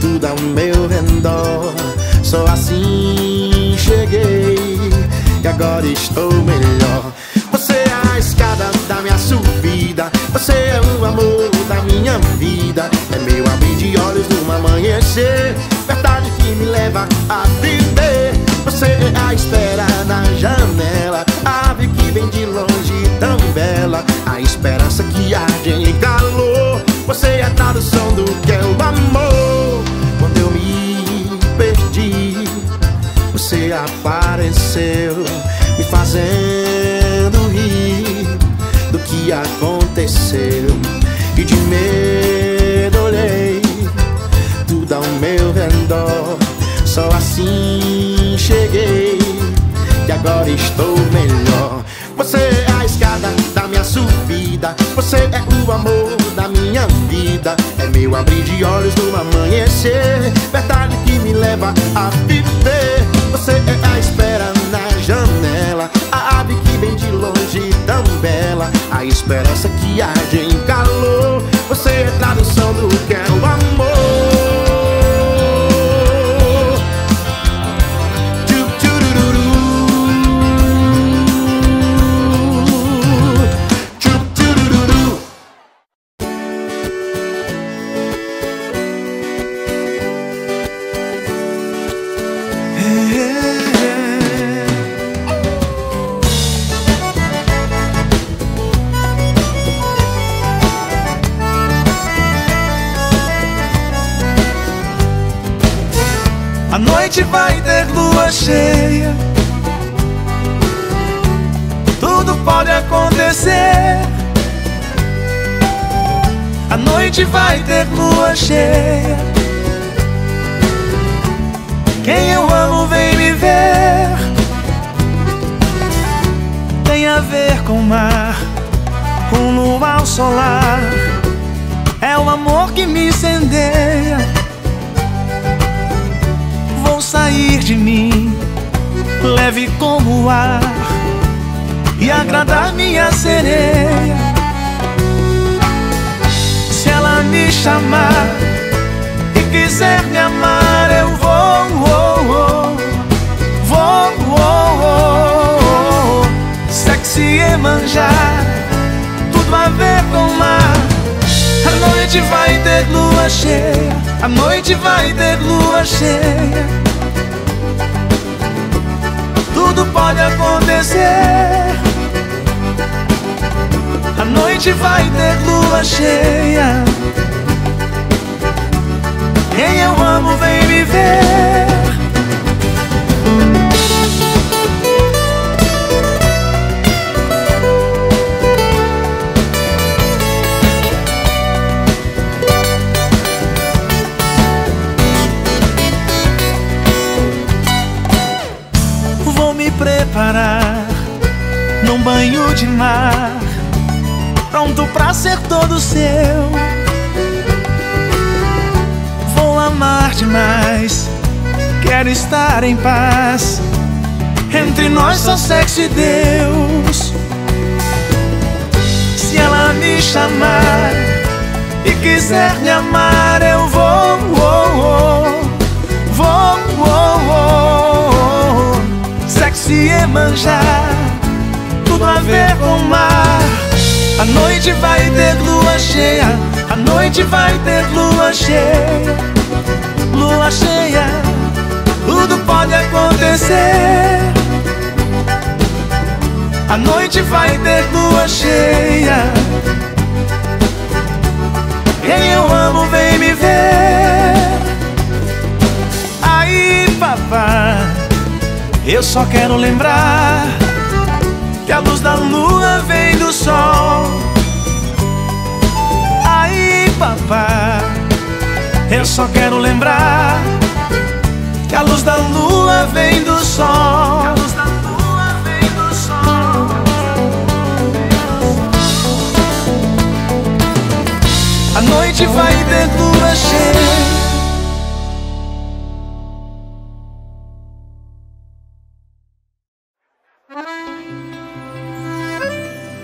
tudo ao meu redor. Só assim cheguei e agora estou melhor. Você é a escada da minha subida, você é o amor da minha vida, é meu abrir de olhos no amanhecer, verdade que me leva a viver. Você é a espera na janela, a ave que vem de longe tão bela, a esperança que arde em calor. Você é a tradução do que é o amor. Quando eu me perdi, você apareceu me fazendo rir do que aconteceu, e de medo olhei tudo ao meu redor. Só assim cheguei e agora estou melhor. Você é a escada da minha subida, você é o amor da minha vida, é meu abrir de olhos no amanhecer, verdade que me leva a viver. Você é a espera na janela, a ave que vem de longe tão bela, a esperança que arde em calor. Você é a tradução do que é o amor. Vai ter lua cheia, tudo pode acontecer. A noite vai ter lua cheia, quem eu amo vem me ver. Tem a ver com o mar, com luar solar, é o amor que me incendeia. Sair de mim, leve como o ar, e agradar minha sereia. Se ela me chamar e quiser me amar, eu vou, vou, vou, vou. Sexy e manjar, tudo a ver com o mar. A noite vai ter lua cheia, a noite vai ter lua cheia, tudo pode acontecer. A noite vai ter lua cheia, quem eu amo vem me ver. Num banho de mar, pronto pra ser todo seu, vou amar amar demais, quero estar em paz. Entre nós só sexo e Deus. Se ela me chamar e quiser me amar, eu vou, oh, oh, vou, oh, oh. Sexo e Emanjá, tudo a ver com o mar. A noite vai ter lua cheia, a noite vai ter lua cheia, lua cheia, tudo pode acontecer. A noite vai ter lua cheia, quem eu amo vem me ver. Aí, papá, eu só quero lembrar que a luz da lua vem do sol. Aí, papá, eu só quero lembrar que a luz da lua vem do sol. Que a luz da lua vem do sol. A noite vai ter lua cheia.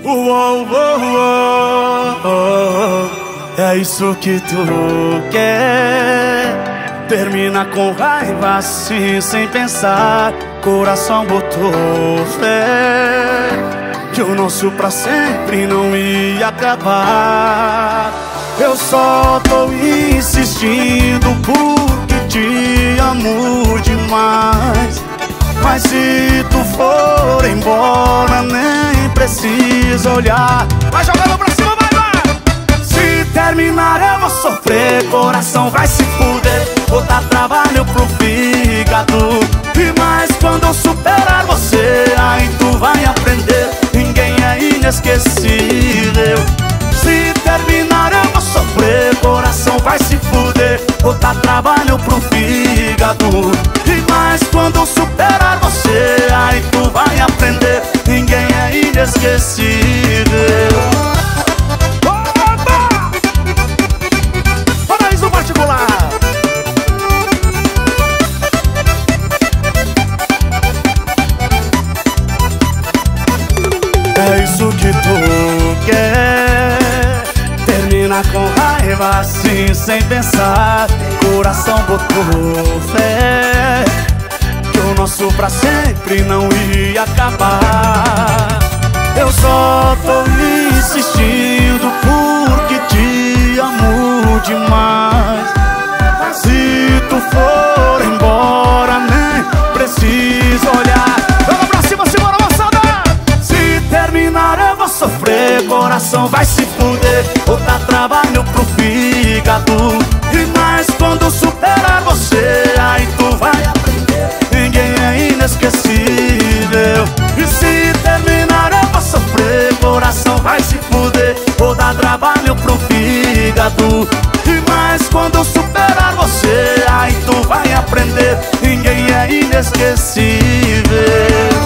Uou, uou, uou, é isso que tu quer. Termina com raiva assim, sem pensar. Coração botou fé que o nosso pra sempre não ia acabar. Eu só tô insistindo porque te amo demais. Mas se tu for embora, nem precisa olhar. Vai jogando pra cima, vai, vai! Se terminar eu vou sofrer, coração vai se fuder, vou dar trabalho pro fígado. E mais quando eu superar você, aí tu vai aprender, ninguém é inesquecível. Se terminar eu vou sofrer, coração vai se fuder, vou dar trabalho pro fígado. E mais quando eu superar você, aí tu vai aprender, ninguém é inesquecível. Opa! Olha isso no particular. É isso que tu quer. Termina com raiva assim, sem pensar. Coração botou fé que o nosso pra sempre não ia acabar. Eu só tô insistindo porque te amo demais. Se tu for embora, nem preciso olhar. Vamos pra cima, simbora, moçada! Se terminar eu vou sofrer, coração vai se fuder, vou dar trabalho pro fígado. E mais quando superar você, aí tu vai aprender, ninguém é inesquecível. E se terminar eu vou sofrer, coração vai se fuder, vou dar trabalho pro fígado. E mais quando superar você, aí tu vai aprender, ninguém é inesquecível.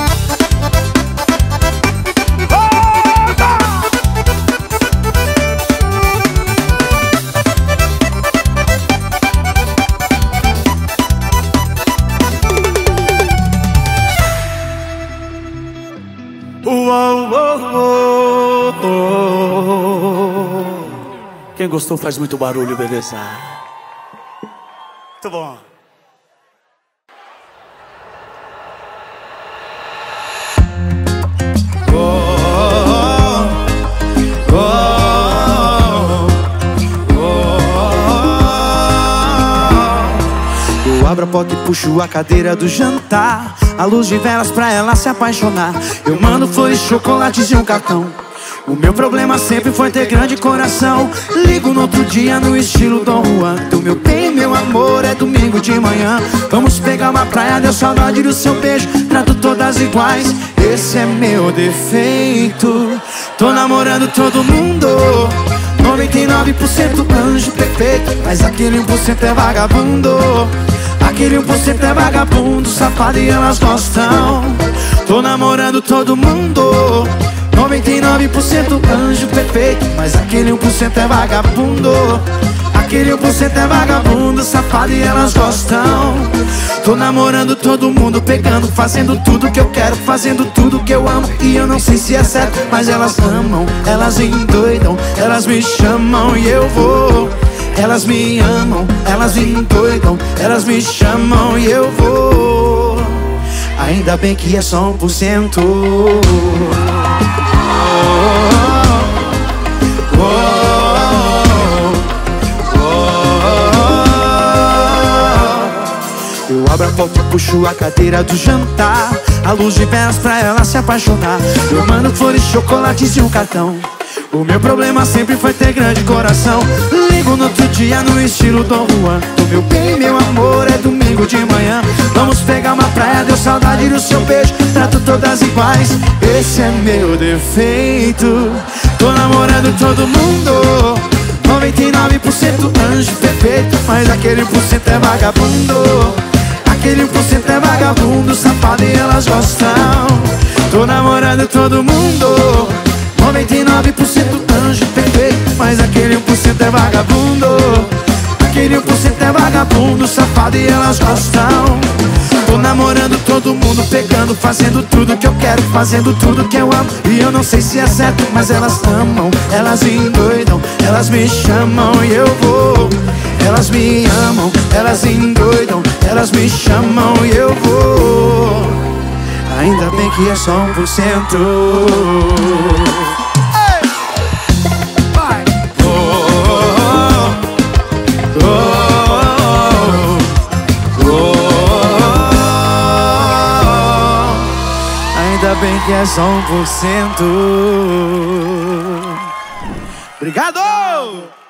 Quem gostou faz muito barulho, beleza? Muito bom. Oh, oh, oh, oh, oh, oh. Eu abro a porta e puxo a cadeira do jantar. A luz de velas pra ela se apaixonar. Eu mando flores, chocolates e um cartão. O meu problema sempre foi ter grande coração. Ligo no outro dia no estilo Dom Juan. Do meu bem, meu amor, é domingo de manhã. Vamos pegar uma praia, deu saudade do seu beijo. Trato todas iguais, esse é meu defeito. Tô namorando todo mundo, noventa e nove por cento anjo perfeito. Mas aquele um por cento é vagabundo, aquele um por cento é vagabundo, safado e elas gostam. Tô namorando todo mundo, noventa e nove por cento anjo perfeito. Mas aquele um por cento é vagabundo, queria por ser até vagabundo, safado e elas gostam. Tô namorando todo mundo, pegando, fazendo tudo que eu quero, fazendo tudo que eu amo. E eu não sei se é certo, mas elas amam, elas endoidam, elas me chamam e eu vou. Elas me amam, elas me endoidam, elas me chamam e eu vou. Ainda bem que é só um por cento. Eu abro a porta e puxo a cadeira do jantar, a luz de velas pra ela se apaixonar. Eu mando flores, chocolates e um cartão. O meu problema sempre foi ter grande coração. Ligo no outro dia no estilo Dom Juan. Do meu bem, meu amor, é domingo de manhã. Vamos pegar uma praia, deu saudade do seu beijo. Trato todas iguais, esse é meu defeito. Tô namorando todo mundo, noventa e nove por cento anjo perfeito, mas aquele por cento é vagabundo. Aquele por cento é vagabundo, safado e elas gostam. Tô namorando todo mundo, noventa e nove por cento anjo perfeito, mas aquele por cento é vagabundo. Aquele por cento é vagabundo, safado e elas gostam. Tô namorando todo mundo, pegando, fazendo tudo que eu quero, fazendo tudo que eu amo. E eu não sei se é certo, mas elas amam, elas me endoidam, elas me chamam e eu vou. Elas me amam, elas me endoidam, elas me chamam e eu vou. Ainda bem que é só um por cento. Ainda bem que é só um por cento. Obrigado!